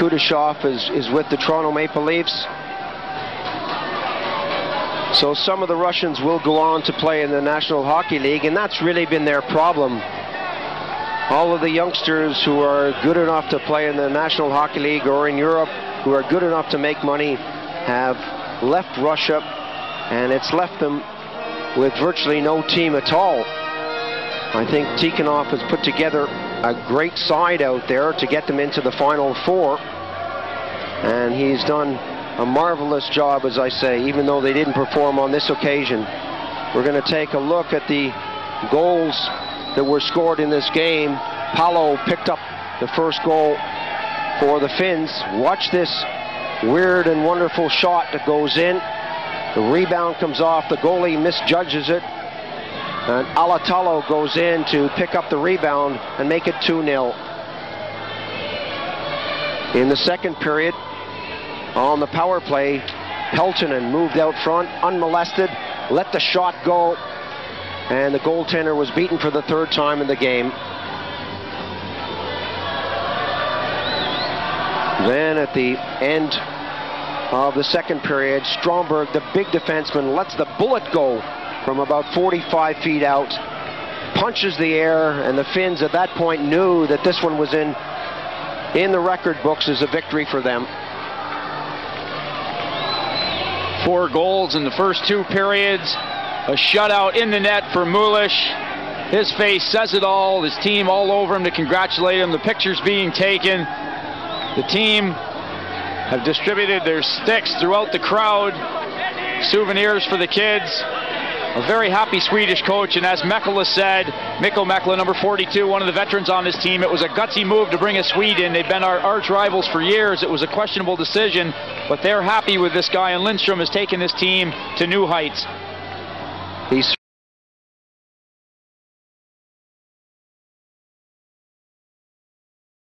Kudashov is with the Toronto Maple Leafs. So some of the Russians will go on to play in the National Hockey League, and that's really been their problem. All of the youngsters who are good enough to play in the National Hockey League or in Europe, who are good enough to make money, have left Russia, and it's left them with virtually no team at all. I think Tikhonov has put together a great side out there to get them into the Final Four, and he's done a marvelous job, as I say, even though they didn't perform on this occasion. We're going to take a look at the goals that were scored in this game. Palo picked up the first goal for the Finns. Watch this weird and wonderful shot that goes in. The rebound comes off. The goalie misjudges it. And Alátalo goes in to pick up the rebound and make it 2-0. In the second period, on the power play, Peltonen moved out front, unmolested, let the shot go, and the goaltender was beaten for the third time in the game. Then at the end of the second period, Strömberg, the big defenseman, lets the bullet go from about 45 feet out, punches the air, and the Finns at that point knew that this one was in the record books as a victory for them. Four goals in the first two periods, a shutout in the net for Müllisch. His face says it all, his team all over him to congratulate him, the pictures being taken. The team have distributed their sticks throughout the crowd, souvenirs for the kids. A very happy Swedish coach, and as Mekala said, Mikko Mekala, number 42, one of the veterans on this team, it was a gutsy move to bring a Swede in. They've been our arch rivals for years. It was a questionable decision, but they're happy with this guy, and Lindström has taken this team to new heights. He's